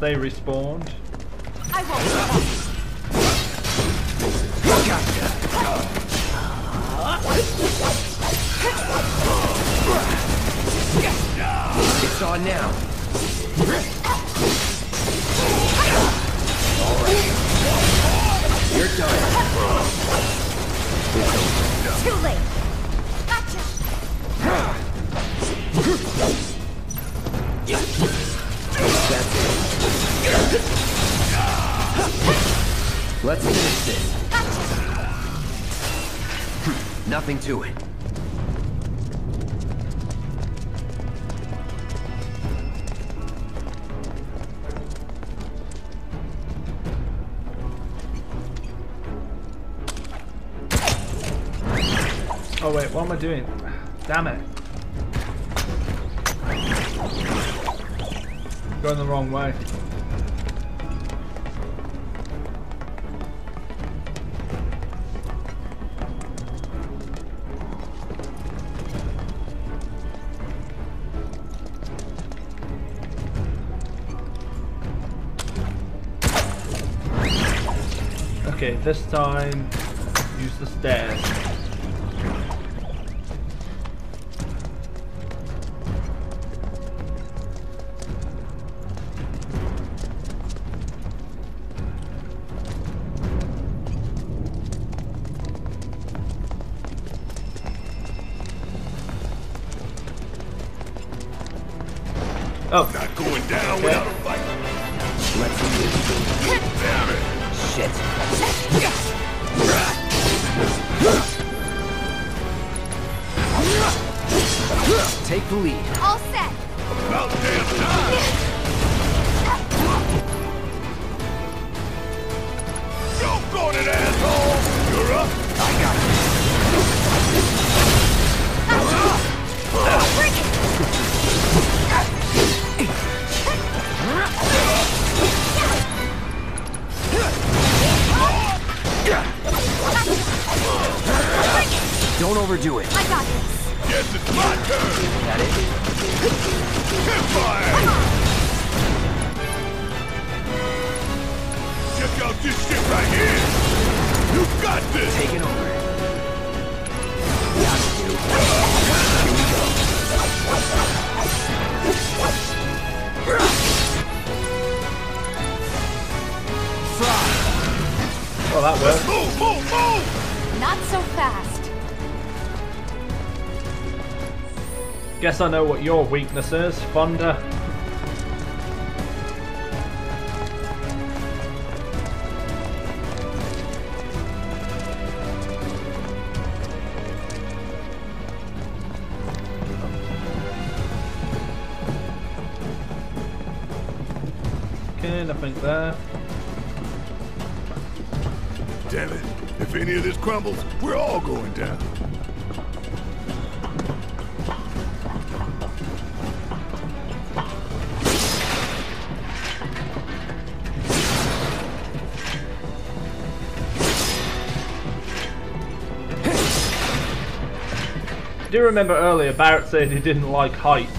They respawned. I won't. It's on now. All right. You're done. Too late. Gotcha. That's it. Let's finish this. Gotcha. Nothing to it. Oh wait, what am I doing? Damn it. Going the wrong way. Okay, this time use the stairs. Oh, not going down without a fight. Let's do this. Damn it! Shit. Take the lead. All set. About damn time. Don't go to that asshole. You're up. I got it. Don't overdo it. I got this. Yes, it's my turn. Is that it? Hipfire! Check out this shit right here. You got this. Take it over. Got you. Here we go. Fly. Well, that worked. Move, move, move! Not so fast. Guess I know what your weakness is, Fonda. Okay, nothing there. Damn it. If any of this crumbles, we're all going down. I do remember earlier Barrett said he didn't like heights,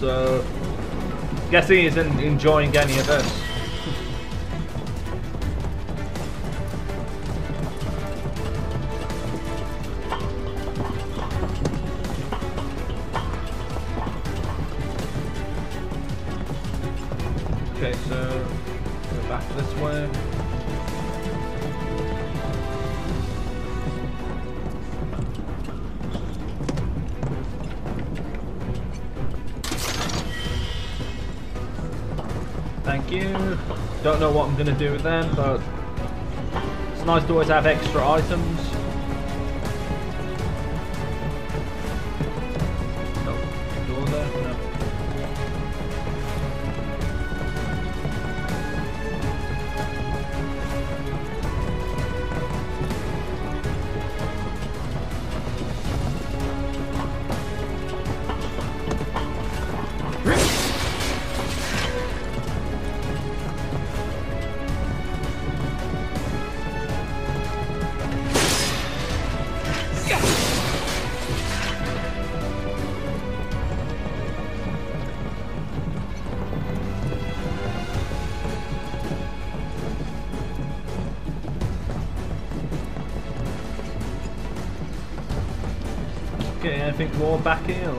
so I'm guessing he isn't enjoying any of this. Okay, so go back this way. Don't know what I'm gonna do with them, but it's nice to always have extra items. Oh, door there? Okay, anything more back here or?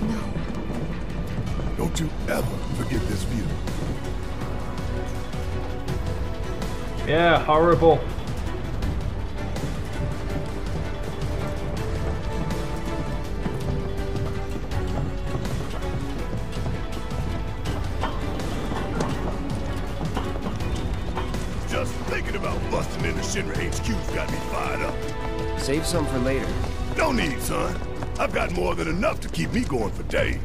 No. Don't you ever forget this view. Yeah, horrible. got me fired up. Save some for later. No need, son. I've got more than enough to keep me going for days.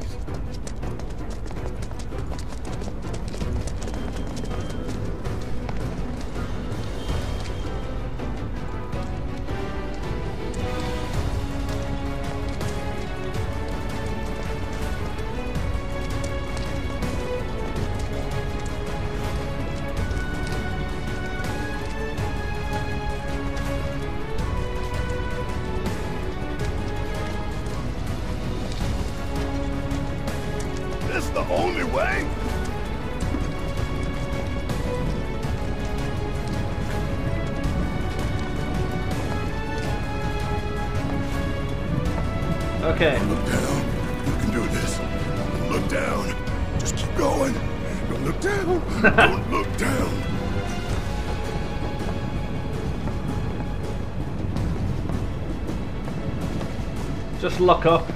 Look up.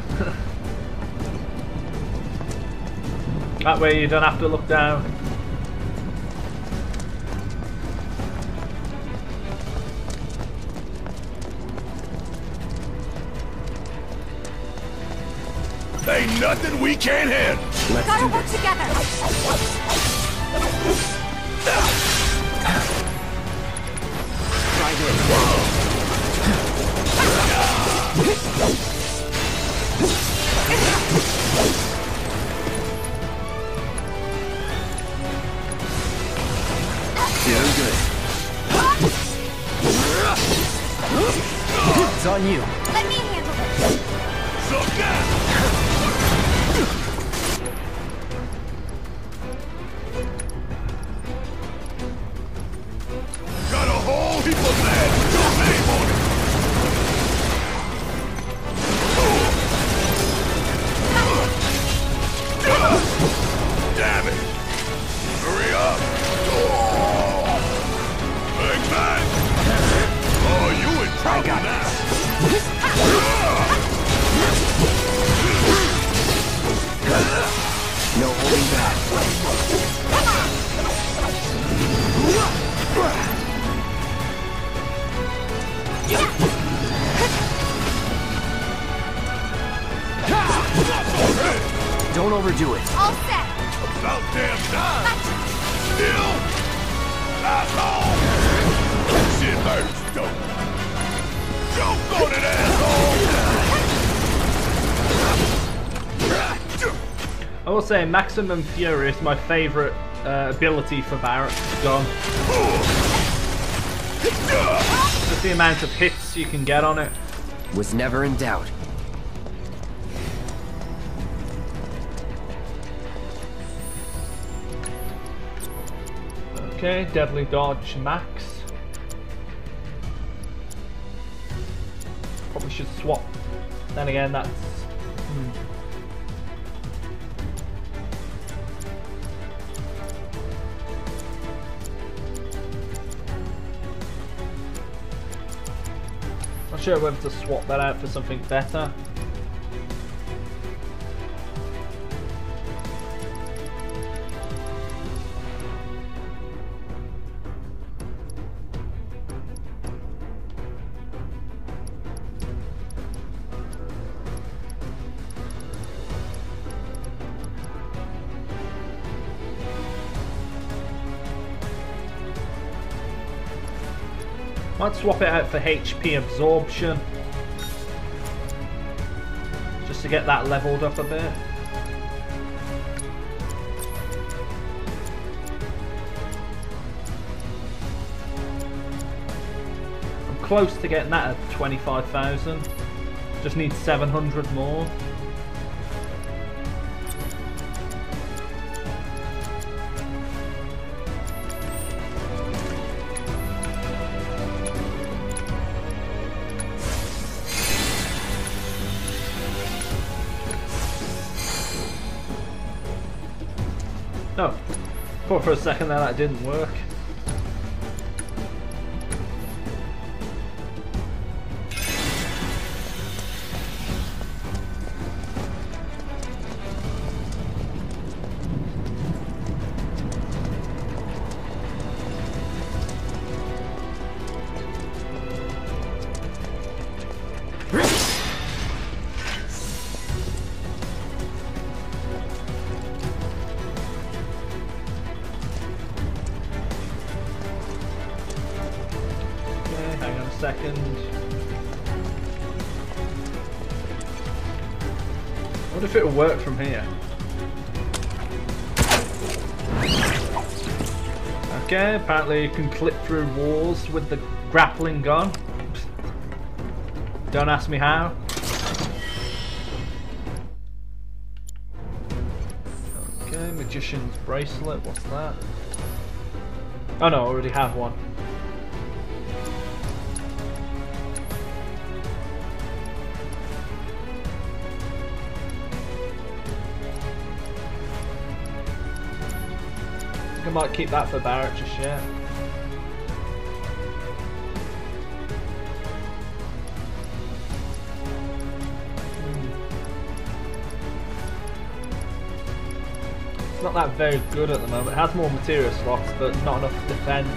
That way you don't have to look down. Ain't nothing we can't handle. Let's gotta work together. Try this. It's on you. Let me handle it. Got a whole heap of men. Your name on it. Damn it! Hurry up! Oh. Big man! Oh, you in trouble now! No holding back. Don't overdo it. All set. About damn time. Gotcha. Still not long. That shit hurts, don't. Joke on it, asshole! I will say, Maximum Fury is my favourite ability for Barrett's gun. Just the amount of hits you can get on it. Was never in doubt. Okay, Deadly Dodge Max. Should swap. Then again, that's Not sure whether to swap that out for something better. I'd swap it out for HP absorption, just to get that leveled up a bit. I'm close to getting that at 25,000, just need 700 more. For a second there, that didn't work. second. I wonder if it'll work from here. Okay, apparently you can clip through walls with the grappling gun. Don't ask me how. Okay, magician's bracelet, what's that? Oh no, I already have one. I might keep that for Barrett just yet. It's not that very good at the moment. It has more material slots, but not enough defense.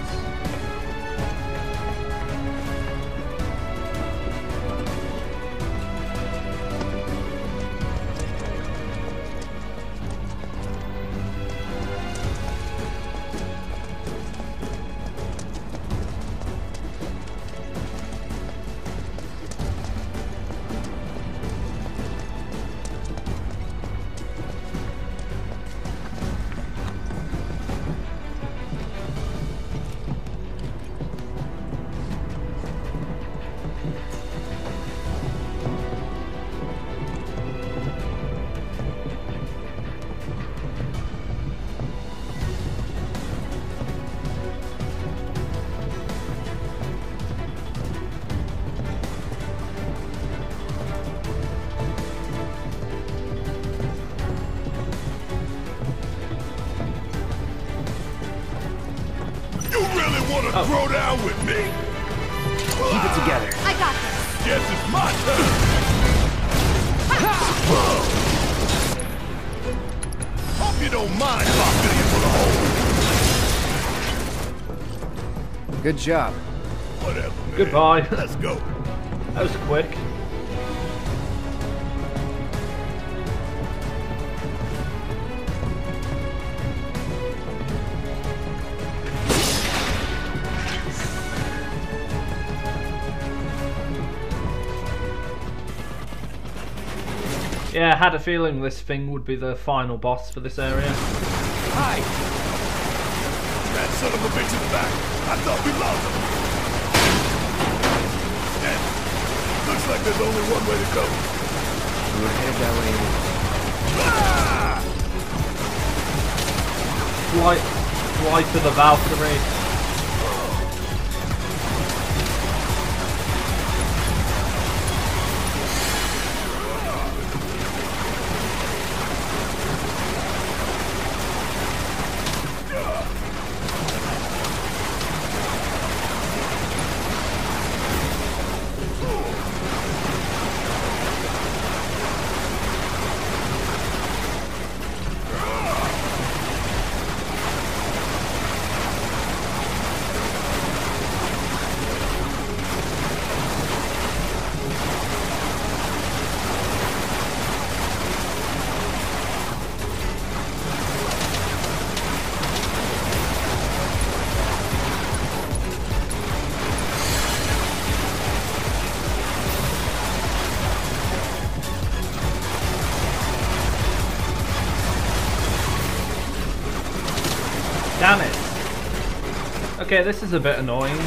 Good job. Whatever, man. Goodbye. Let's go. That was quick. Yeah, I had a feeling this thing would be the final boss for this area. Hi. That son of a bitch is back. I thought we lost him. Damn. Looks like there's only one way to go. We're headed that way. Ah! Fly for the Valkyrie. Okay, this is a bit annoying.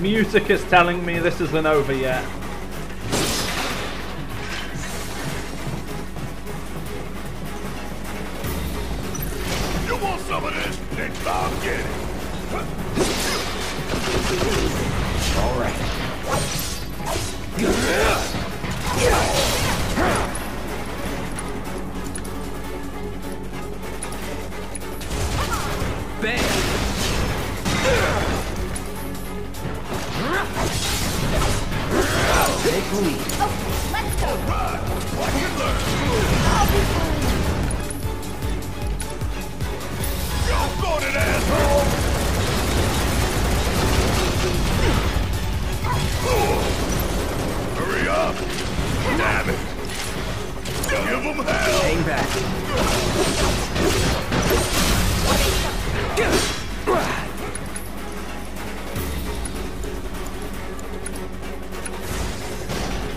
Music is telling me this isn't over yet. You want some of this? Then Bob, get it. All right. Bang. Take lead. Okay, let's go. Run. Watch and learn. I'll be fine. Go to that asshole! Oh, hurry up! Damn it! Give him hell! Hang back.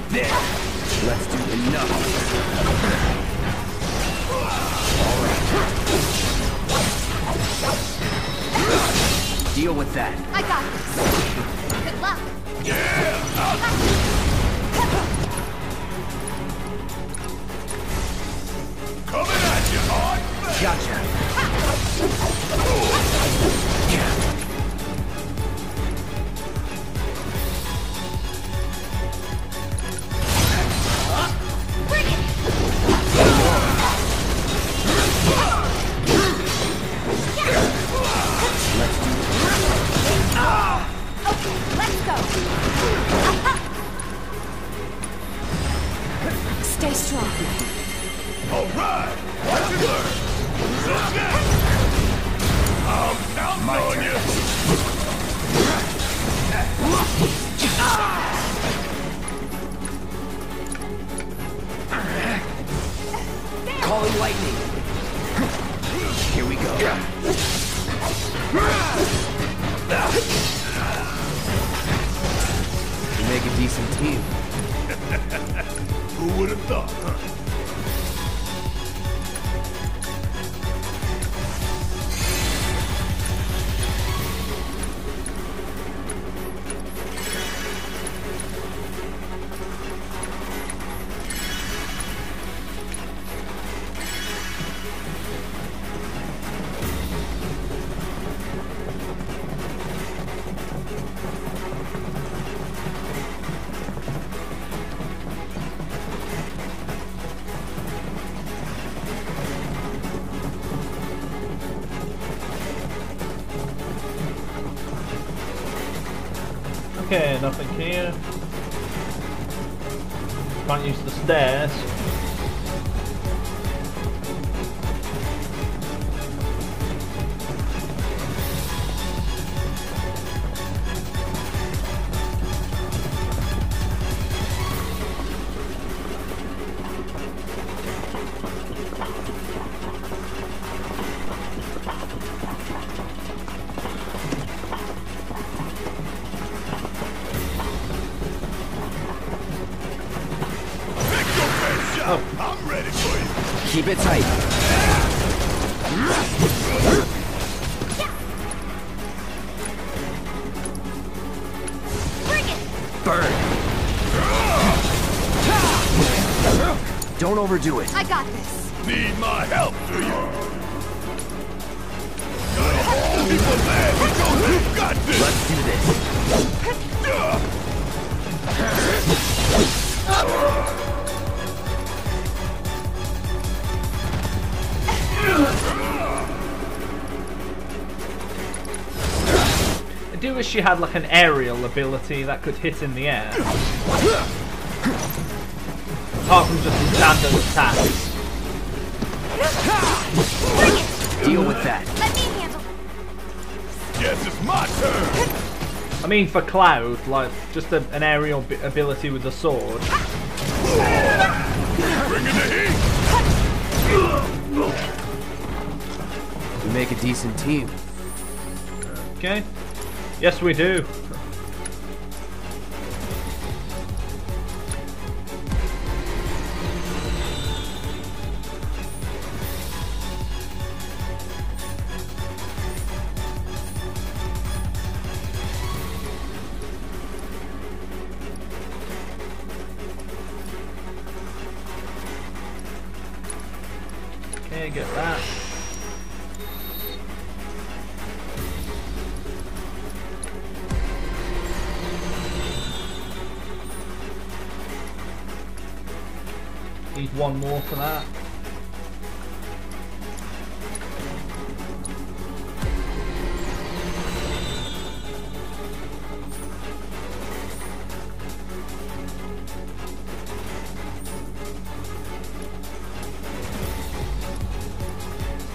There! Let's do enough! Alright. Deal with that. I got this. Good luck. Yeah! Coming at you, boy! Gotcha. Bring it! Let's do it. Ah. Okay, let's go. Aha. Stay strong. All right. Watch and learn. Look at. I'm counting on you. Ah. Calling lightning. Here we go. Ah. We make a decent team. Who would have thought, Okay, nothing here. Can't use the stairs. Keep it tight. Bring it. Burn. Don't overdo it. I got this. Need my help, do you? People mad. You got this. Let's do this. I do wish she had like an aerial ability that could hit in the air. Apart from just the standard attacks. Deal with that. Let me handle. Yes, it's my turn. I mean, for Cloud, like just an aerial ability with a sword. Bring in the heat. We make a decent team. Okay. Yes, we do. Get that. need one more for that.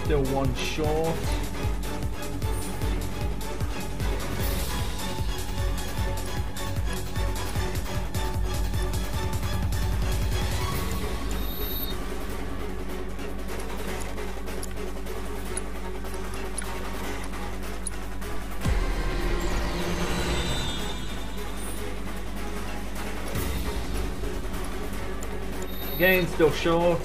Still one short. Again, still short.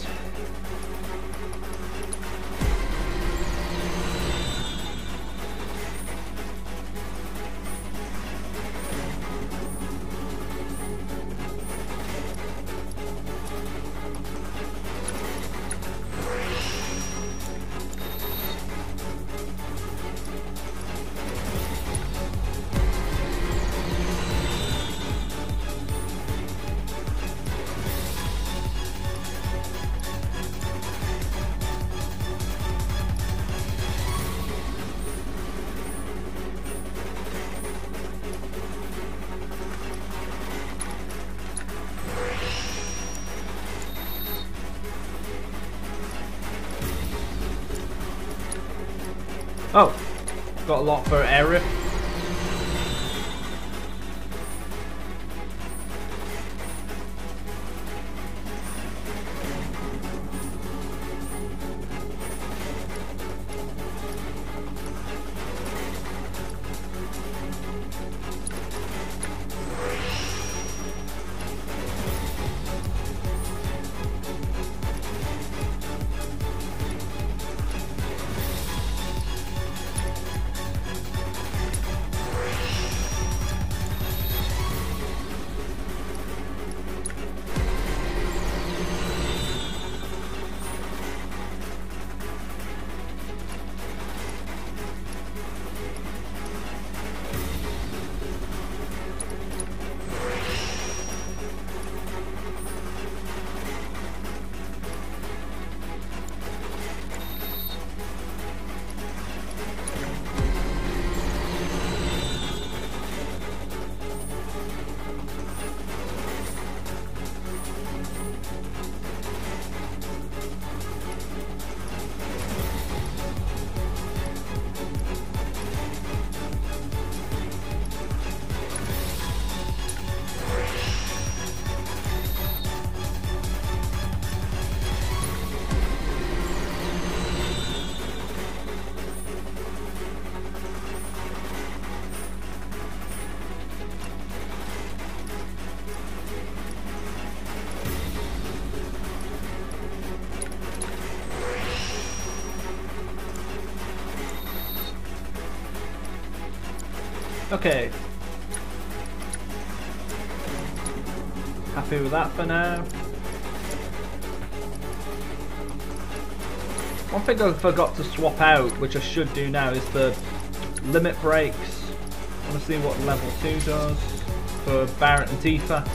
Oh, got a lot for Eric. Okay, happy with that for now. One thing I forgot to swap out, which I should do now, is the limit breaks. I want to see what level 2 does for Barrett and Tifa.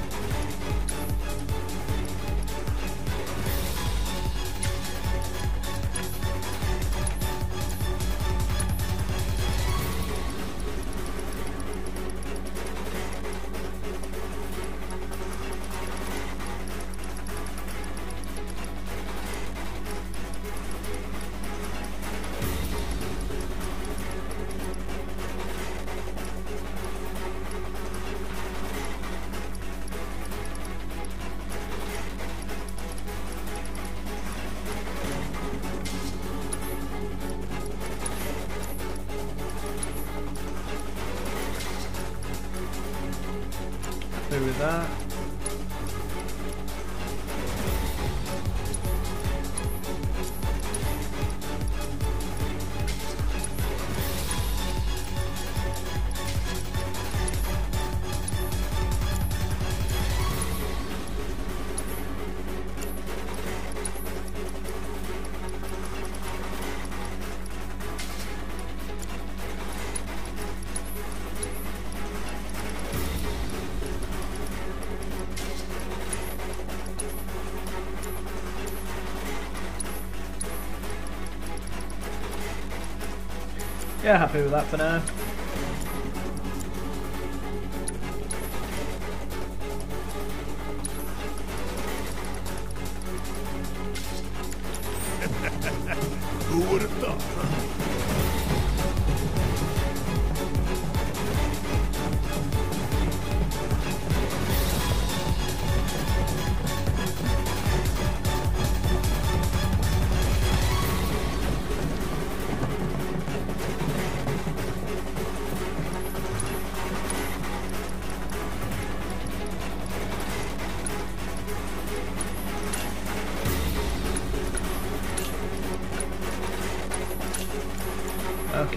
With that. Yeah, happy with that for now. Who would have thought?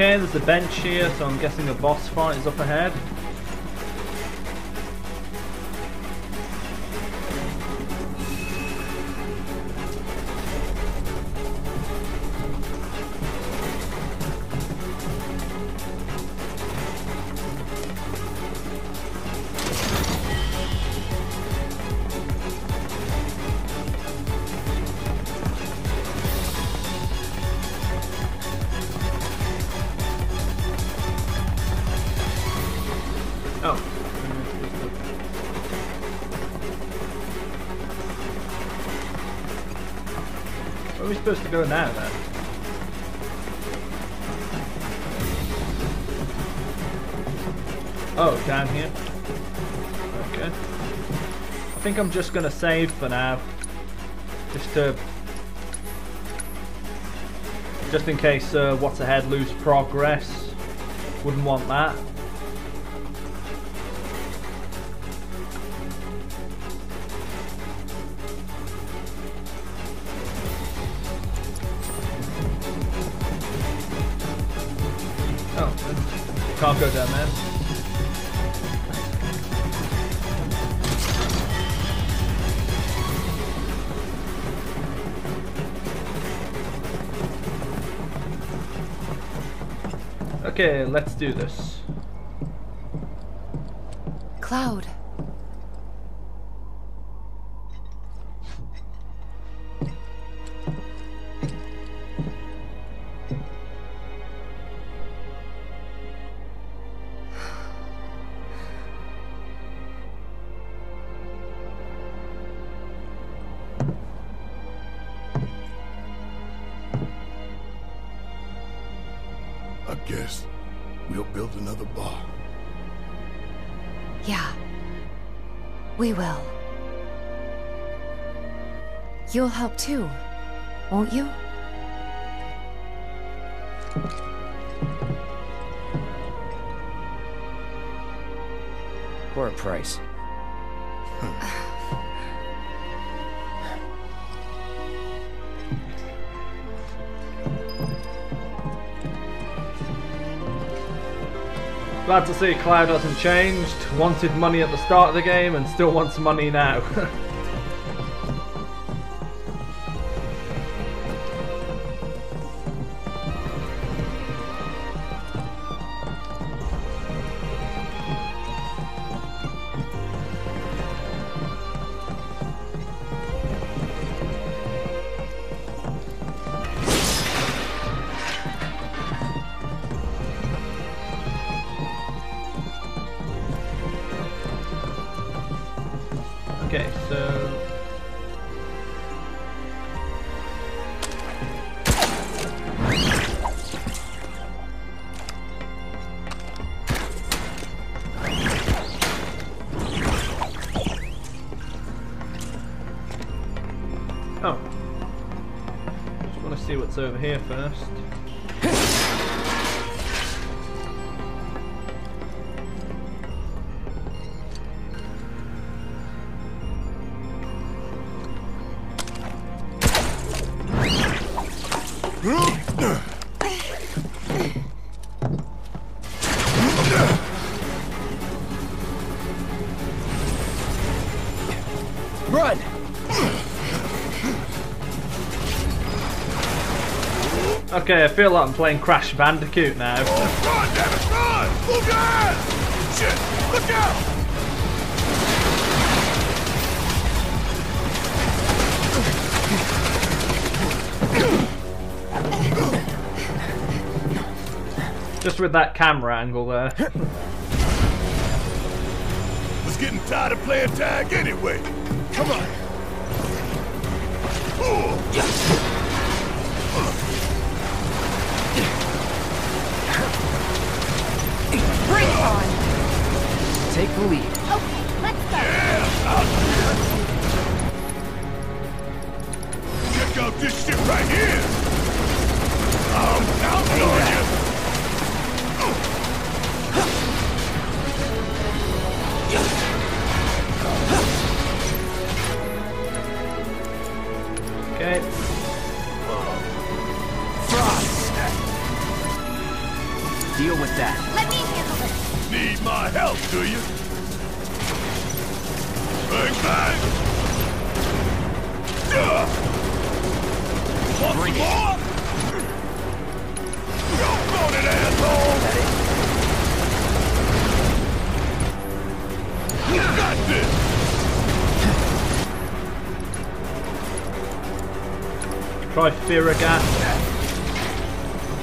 Okay, there's a bench here, so I'm guessing a boss fight is up ahead. Where are we supposed to go now, then? Oh, down here. Okay. I think I'm just gonna save for now, just in case what's ahead lose progress. Wouldn't want that. Can't go down there. Okay, let's do this. Cloud. Guess we'll build another bar. Yeah, we will. You'll help too, won't you? For a price. Glad to see Cloud hasn't changed. Wanted money at the start of the game and still wants money now. Okay, so... Oh. Just want to see what's over here first. Run! Okay, I feel like I'm playing Crash Bandicoot now. Run, damn it, run! Move your ass! Shit! Look out! just with that camera angle there. Was getting tired of playing tag anyway. Come on. Bring it on. Take the lead. Okay, let's go. Yeah. Check out this shit right here. I'm counting on you. Okay. Frost. Deal with that. Let me handle it. Need my help, do you? Bang bang. Bring more? Don't go to that asshole. That is. You got this. Try fear gas.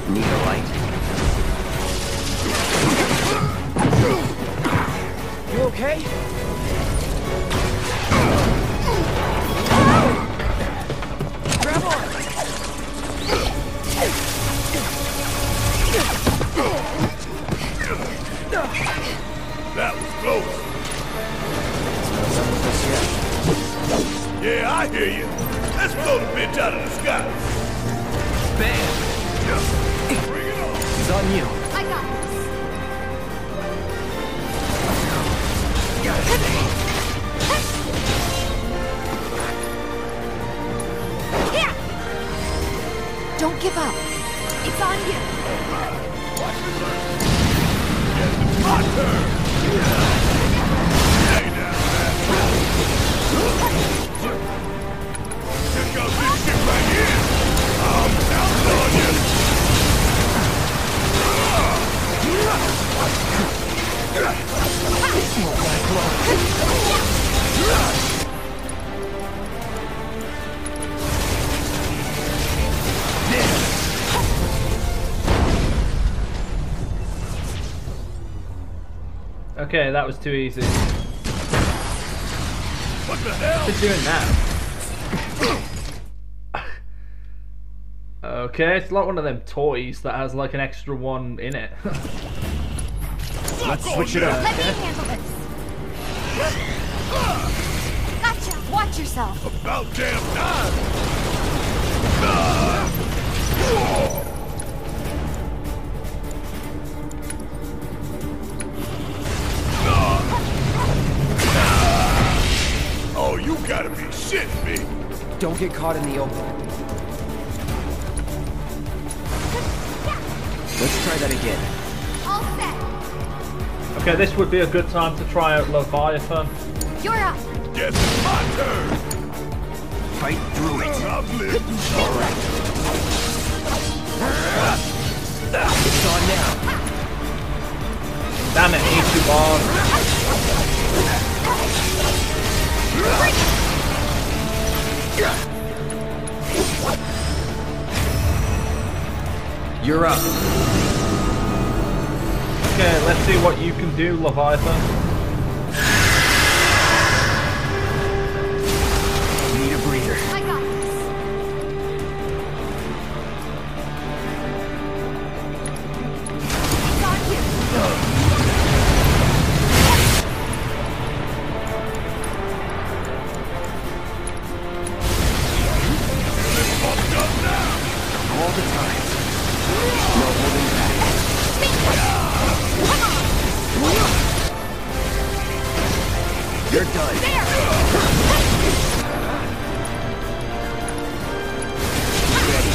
Need a light. You okay? Grab on. That was close. Yeah, I hear you. Let's blow the bitch out of the sky. Bam! Yeah. Bring it on. It's on you. I got this. Got it. Yeah. Don't give up. It's on you. Watch your turn. It's my turn. Yeah. Hey now, man. Check out this shit right here! I'm counting on you! Smoke my clothes! Okay, that was too easy. What the hell? What's it doing now? Okay, it's like one of them toys that has like an extra one in it. Let's switch it up. Let me handle this. Gotcha. Watch yourself. About damn time. Oh, you gotta be shitting me. Don't get caught in the open. Let's try that again. All set. Okay, this would be a good time to try out Leviathan. You're up. Yes, it's my turn. Fight through it. Lovely. All right. It's on now. Damn it, he's too long. You're up. Okay, let's see what you can do, Leviathan. Need a breather. I got this. Got you. All the time. You're done. There. Ready.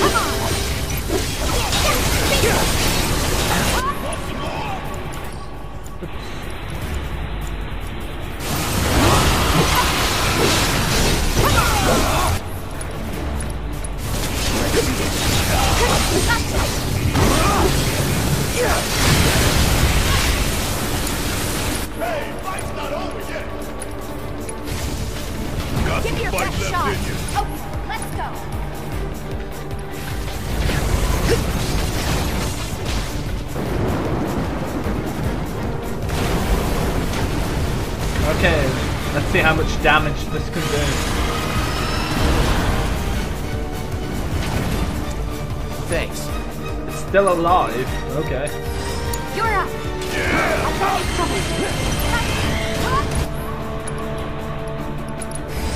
Come on. Let's go. Okay, let's see how much damage this can do. Thanks. It's still alive. Okay. You're up. Yeah.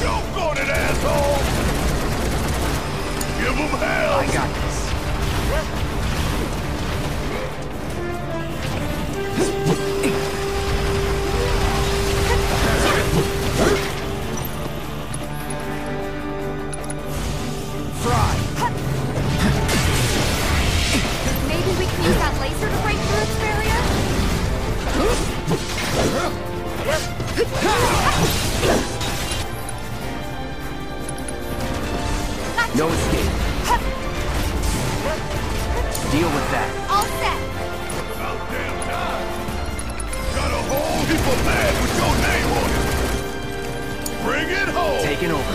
Don't go to that asshole. Give him hell. I got this. Fry. Maybe we can use that laser to break through its barrier. No escape. Deal with that. All set. About damn time. Got a whole heap of mad with your name on it. Bring it home. Taking over.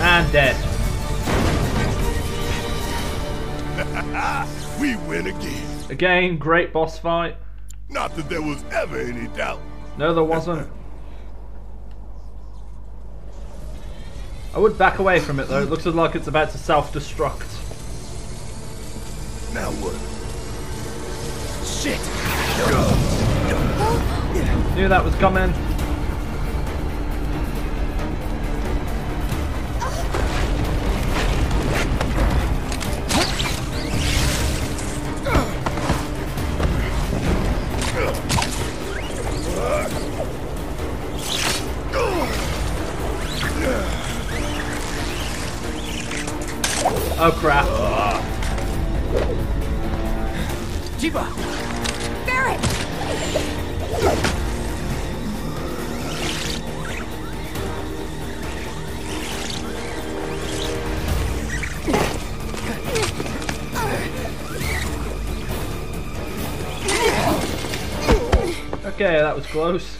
I'm dead. We win again. Again, great boss fight. Not that there was ever any doubt. No, there wasn't. I would back away from it though, it looks like it's about to self-destruct. Now what? Shit! Go. Knew that was coming. Oh crap. Jiba! Barret! Okay, that was close.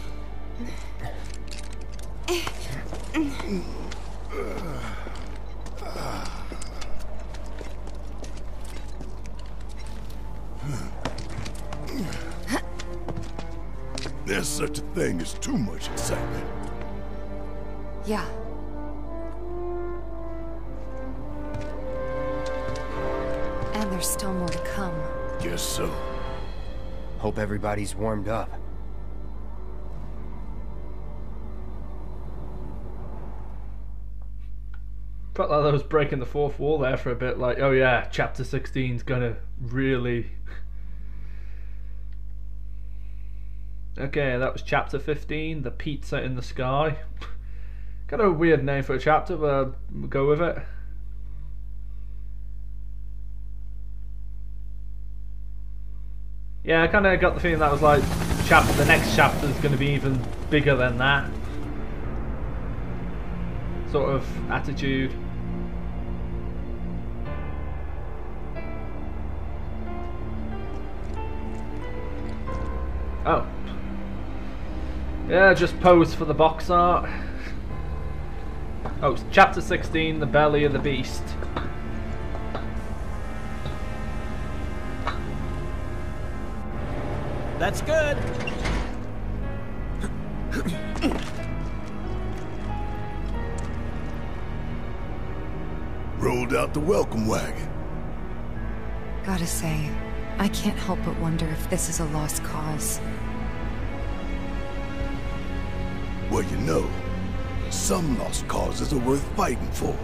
Such a thing is too much excitement. Yeah. And there's still more to come. Guess so. Hope everybody's warmed up. Felt like I was breaking the fourth wall there for a bit, like, oh yeah, chapter 16's gonna really... Okay, that was chapter 15, The Pizza in the Sky. Kind of a weird name for a chapter, but we'll go with it. Yeah, I kind of got the feeling that was like the next chapter is going to be even bigger than that sort of attitude. Oh. Yeah, just pose for the box art. Oh, it's chapter 16, The Belly of the Beast. That's good. Rolled out the welcome wagon. Gotta say, I can't help but wonder if this is a lost cause. Well, you know, some lost causes are worth fighting for.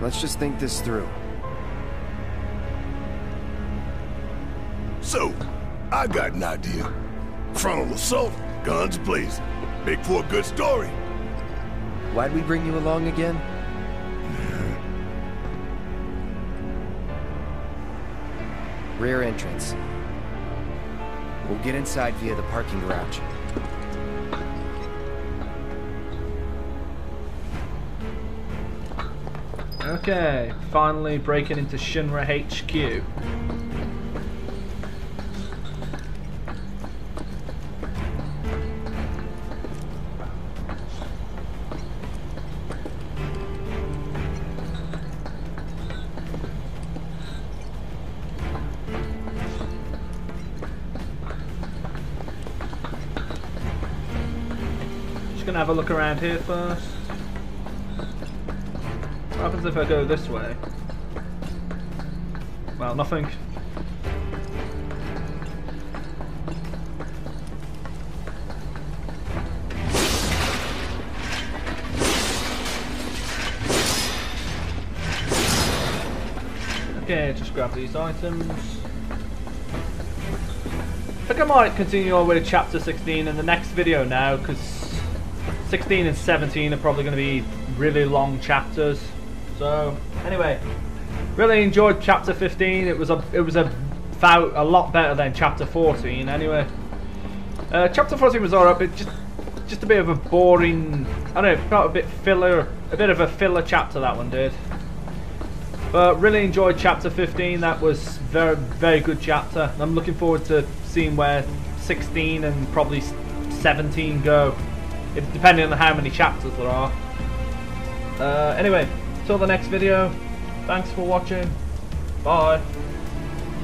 Let's just think this through. So, I got an idea. Frontal assault, guns blazing. Make for a good story. Why'd we bring you along again? Rear entrance. We'll get inside via the parking garage. Okay, finally breaking into Shinra HQ. gonna have a look around here first. What happens if I go this way? Well, nothing. Okay, just grab these items. I think I might continue on with chapter 16 in the next video now, because 16 and 17 are probably going to be really long chapters. So anyway, really enjoyed chapter 15. It was a lot better than chapter 14. Anyway, chapter 14 was alright, but just a bit of a boring. I don't know, not a bit filler, a bit of a filler chapter that one did. But really enjoyed chapter 15. That was very good chapter. I'm looking forward to seeing where 16 and probably 17 go, depending on how many chapters there are. Anyway, till the next video. Thanks for watching. Bye.